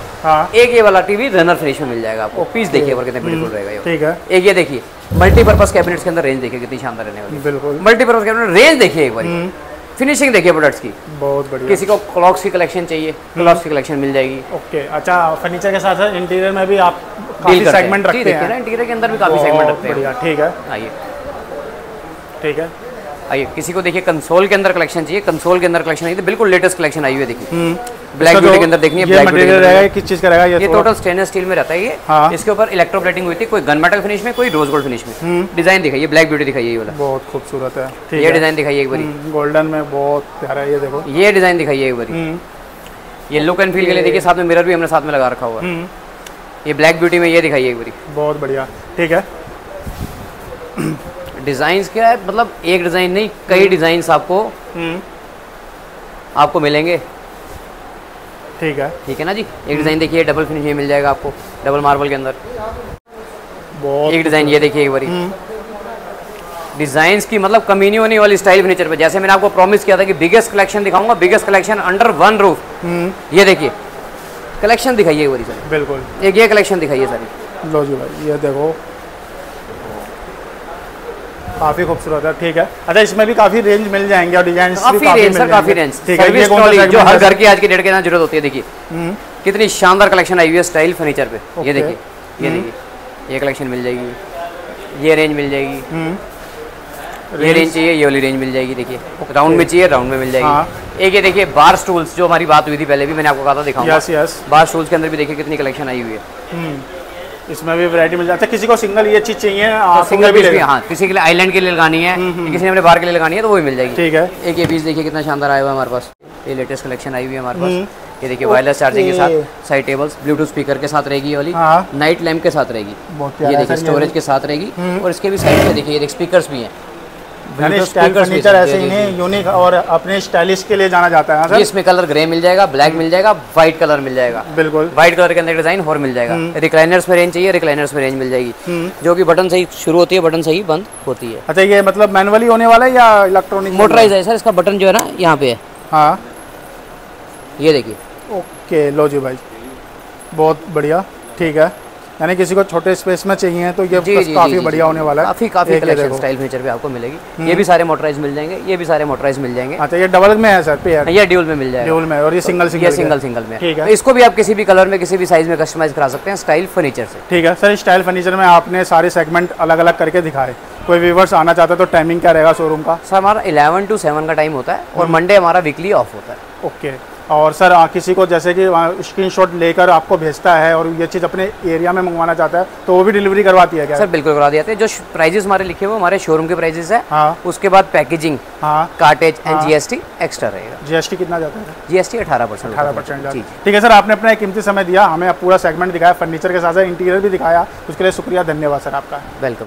एक ये वाला टीवी रनर फिनिश में मिल जाएगा आपको। पीस देखिए कितने ब्यूटीफुल रहेगा। ठीक है एक ये देखिए मल्टीपर्पज कैबिनेट्स के अंदर रेंज देखिए कितनी शानदार रहने वाली है। बिल्कुल मल्टीपर्पज कैबिनेट रेंज देखिए एक बार। फिनिशिंग देखिए प्रोडक्ट्स की बहुत बढ़िया। किसी को क्लॉक्स की कलेक्शन चाहिए, क्लॉक्स की कलेक्शन मिल जाएगी। ओके अच्छा फर्नीचर के साथ साथ इंटीरियर में भी आप काफी सेगमेंट रखते हैं ना, इंटीरियर के अंदर भी काफी सेगमेंट रखते हैं। बढ़िया ठीक है आइए। ठीक है आइए किसी को देखिए कंसोल के अंदर कलेक्शन चाहिए, कंसोल के अंदर कलेक्शन आई थी बिल्कुल लेटेस्ट कलेक्शन आई हुई है। देखिए ब्लैक ब्यूटी के अंदर देखिए ब्लैक मटेरियल रहेगा, किस चीज का रहेगा? ये टोटल स्टेनलेस स्टील में रहता है ये। इसके ऊपर इलेक्ट्रोप्लेटिंग हुई थी, कोई गन मेटल फिनिश में, कोई रोज गोल्ड फिनिश में। डिजाइन दिखाइए ब्लैक ब्यूटी दिखाइए, ये वाला बहुत खूबसूरत है। ये डिजाइन दिखाइए एक बारी गोल्डन में, बहुत प्यारा है। ये देखो ये डिजाइन दिखाइए एक बारी। ये लुक एंड फील के लिए देखिए साथ में मिरर भी हमने साथ में लगा रखा हुआ है। ये ब्लैक ब्यूटी में ये दिखाइए एक बारी, बहुत बढ़िया। ठीक है डिजाइन क्या है? मतलब एक डिजाइन नहीं कई डिजाइन आपको मिलेंगे। ठीक है ना जी। एक डिजाइन देखिए डबल फिनिश ये मिल जाएगा आपको डबल मार्बल के अंदर। एक डिजाइन ये देखिए एक बारी। डिज़ाइंस की मतलब कमी नहीं होने वाली स्टाइल फर्नीचर पे। जैसे मैंने आपको प्रॉमिस किया था कि बिगेस्ट कलेक्शन दिखाऊंगा, biggest collection under one roof. ये देखिए कलेक्शन दिखाइए वो सर, बिल्कुल एक ये कलेक्शन दिखाइए सारी। लो जी भाई ये देखो काफ़ी खूबसूरत है। ठीक है, अच्छा इसमें भी काफ़ी रेंज मिल जाएंगे और डिजाइन काफ़ी रेंज, ठीक है, जो हर घर की आज की डेट के अंदर जरूरत होती है। देखिए कितनी शानदार कलेक्शन आई हुई है स्टाइल फर्नीचर पे। ये देखिए, ये देखिए ये कलेक्शन मिल जाएगी, ये रेंज मिल जाएगी, ये रेंज चाहिए ये वाली रेंज मिल जाएगी। देखिए राउंड में चाहिए राउंड में मिल जाएगी। हाँ। एक ये देखिए बार स्टूल्स, जो हमारी बात हुई थी पहले भी, मैंने आपको कहा था दिखाऊंगा। यस यस, बार स्टूल्स के अंदर भी देखिए कितनी कलेक्शन आई हुई है, इसमें भी वैरायटी मिल जाती है। किसी को सिंगल ये चीज चाहिए तो सिंगल भी, हाँ किसी के लिए आइलैंड के लिए लगानी है, किसी ने अपने बाहर के लिए लगानी है तो वो भी मिल जाएगी। ठीक है, एक ये पीस देखिए कितना शानदार आया हुआ है हमारे पास, ये लेटेस्ट कलेक्शन आई हुई है हमारे पास। ये देखिए वायरलेस चार्जिंग के साथ, साइड टेबल्स ब्लूटूथ स्पीकर के साथ रहेगी वाली, नाइट लैम्प के साथ रहेगी, ये देखिए स्टोरेज के साथ रहेगी, और इसके भी साइड में देखिए स्पीकर्स भी हैं। स्टाइल फर्नीचर ऐसे ही नहीं, यूनिक और अपने स्टाइलिश के लिए जाना जाता है सर। इसमें कलर ग्रे मिल जाएगा, ब्लैक मिल जाएगा, व्हाइट कलर मिल जाएगा, बिल्कुल व्हाइट कलर के अंदर डिजाइन और मिल जाएगा। रिक्लाइनर्स में रेंज चाहिए, रिक्लाइनर्स में रेंज मिल जाएगी, जो कि बटन से ही शुरू होती है बटन से ही बंद होती है। अच्छा ये मतलब मैनुअली होने वाला है या इलेक्ट्रॉनिक? मोटराइज है सर, इसका बटन जो है ना यहाँ पे है। हाँ ये देखिए, ओके लो जी भाई बहुत बढ़िया। ठीक है, यानी किसी को छोटे स्पेस में चाहिए तो ये काफी बढ़िया होने वाला है। काफी कलेक्शन स्टाइल फर्नीचर पे आपको मिलेगी। ये भी सारे मोटराइज मिल जाएंगे, ये भी सारे मोटराइज मिल जाएंगे। अच्छा ये डबल में है सर पे है? ये ड्यूल में मिल जाएगा, ड्यूल में, और ये सिंगल सिंगल में। ठीक है, इसको भी आप किसी भी कलर में किसी भी साइज में कस्टमाइज करा सकते हैं स्टाइल फर्नीचर से। ठीक है सर, स्टाइल फर्नीचर में आपने सारे सेगमेंट अलग अलग करके दिखाए। कोई व्यूवर्स आना चाहता है तो टाइमिंग क्या रहेगा शोरूम का? सर हमारा 11 to 7 का टाइम होता है और मंडे हमारा वीकली ऑफ होता है। ओके, और सर किसी को जैसे कि स्क्रीनशॉट लेकर आपको भेजता है और ये चीज़ अपने एरिया में मंगवाना चाहता है तो वो भी डिलीवरी करवाती है क्या? सर बिल्कुल करवा दिया है। जो प्राइजेस हमारे लिखे हुए हमारे शोरूम के प्राइजेस है। हाँ। उसके बाद पैकेजिंग, हाँ कार्टेज एंड जीएसटी एक्स्ट्रा रहेगा। जीएसटी कितना जाता है? जीएसटी 18%। 18%। ठीक है सर, आपने अपना कीमती समय दिया, हमें पूरा सेगमेंट दिखाया, फर्नीचर के साथ इंटीरियर भी दिखाया, उसके लिए शुक्रिया, धन्यवाद सर आपका। वेलकम।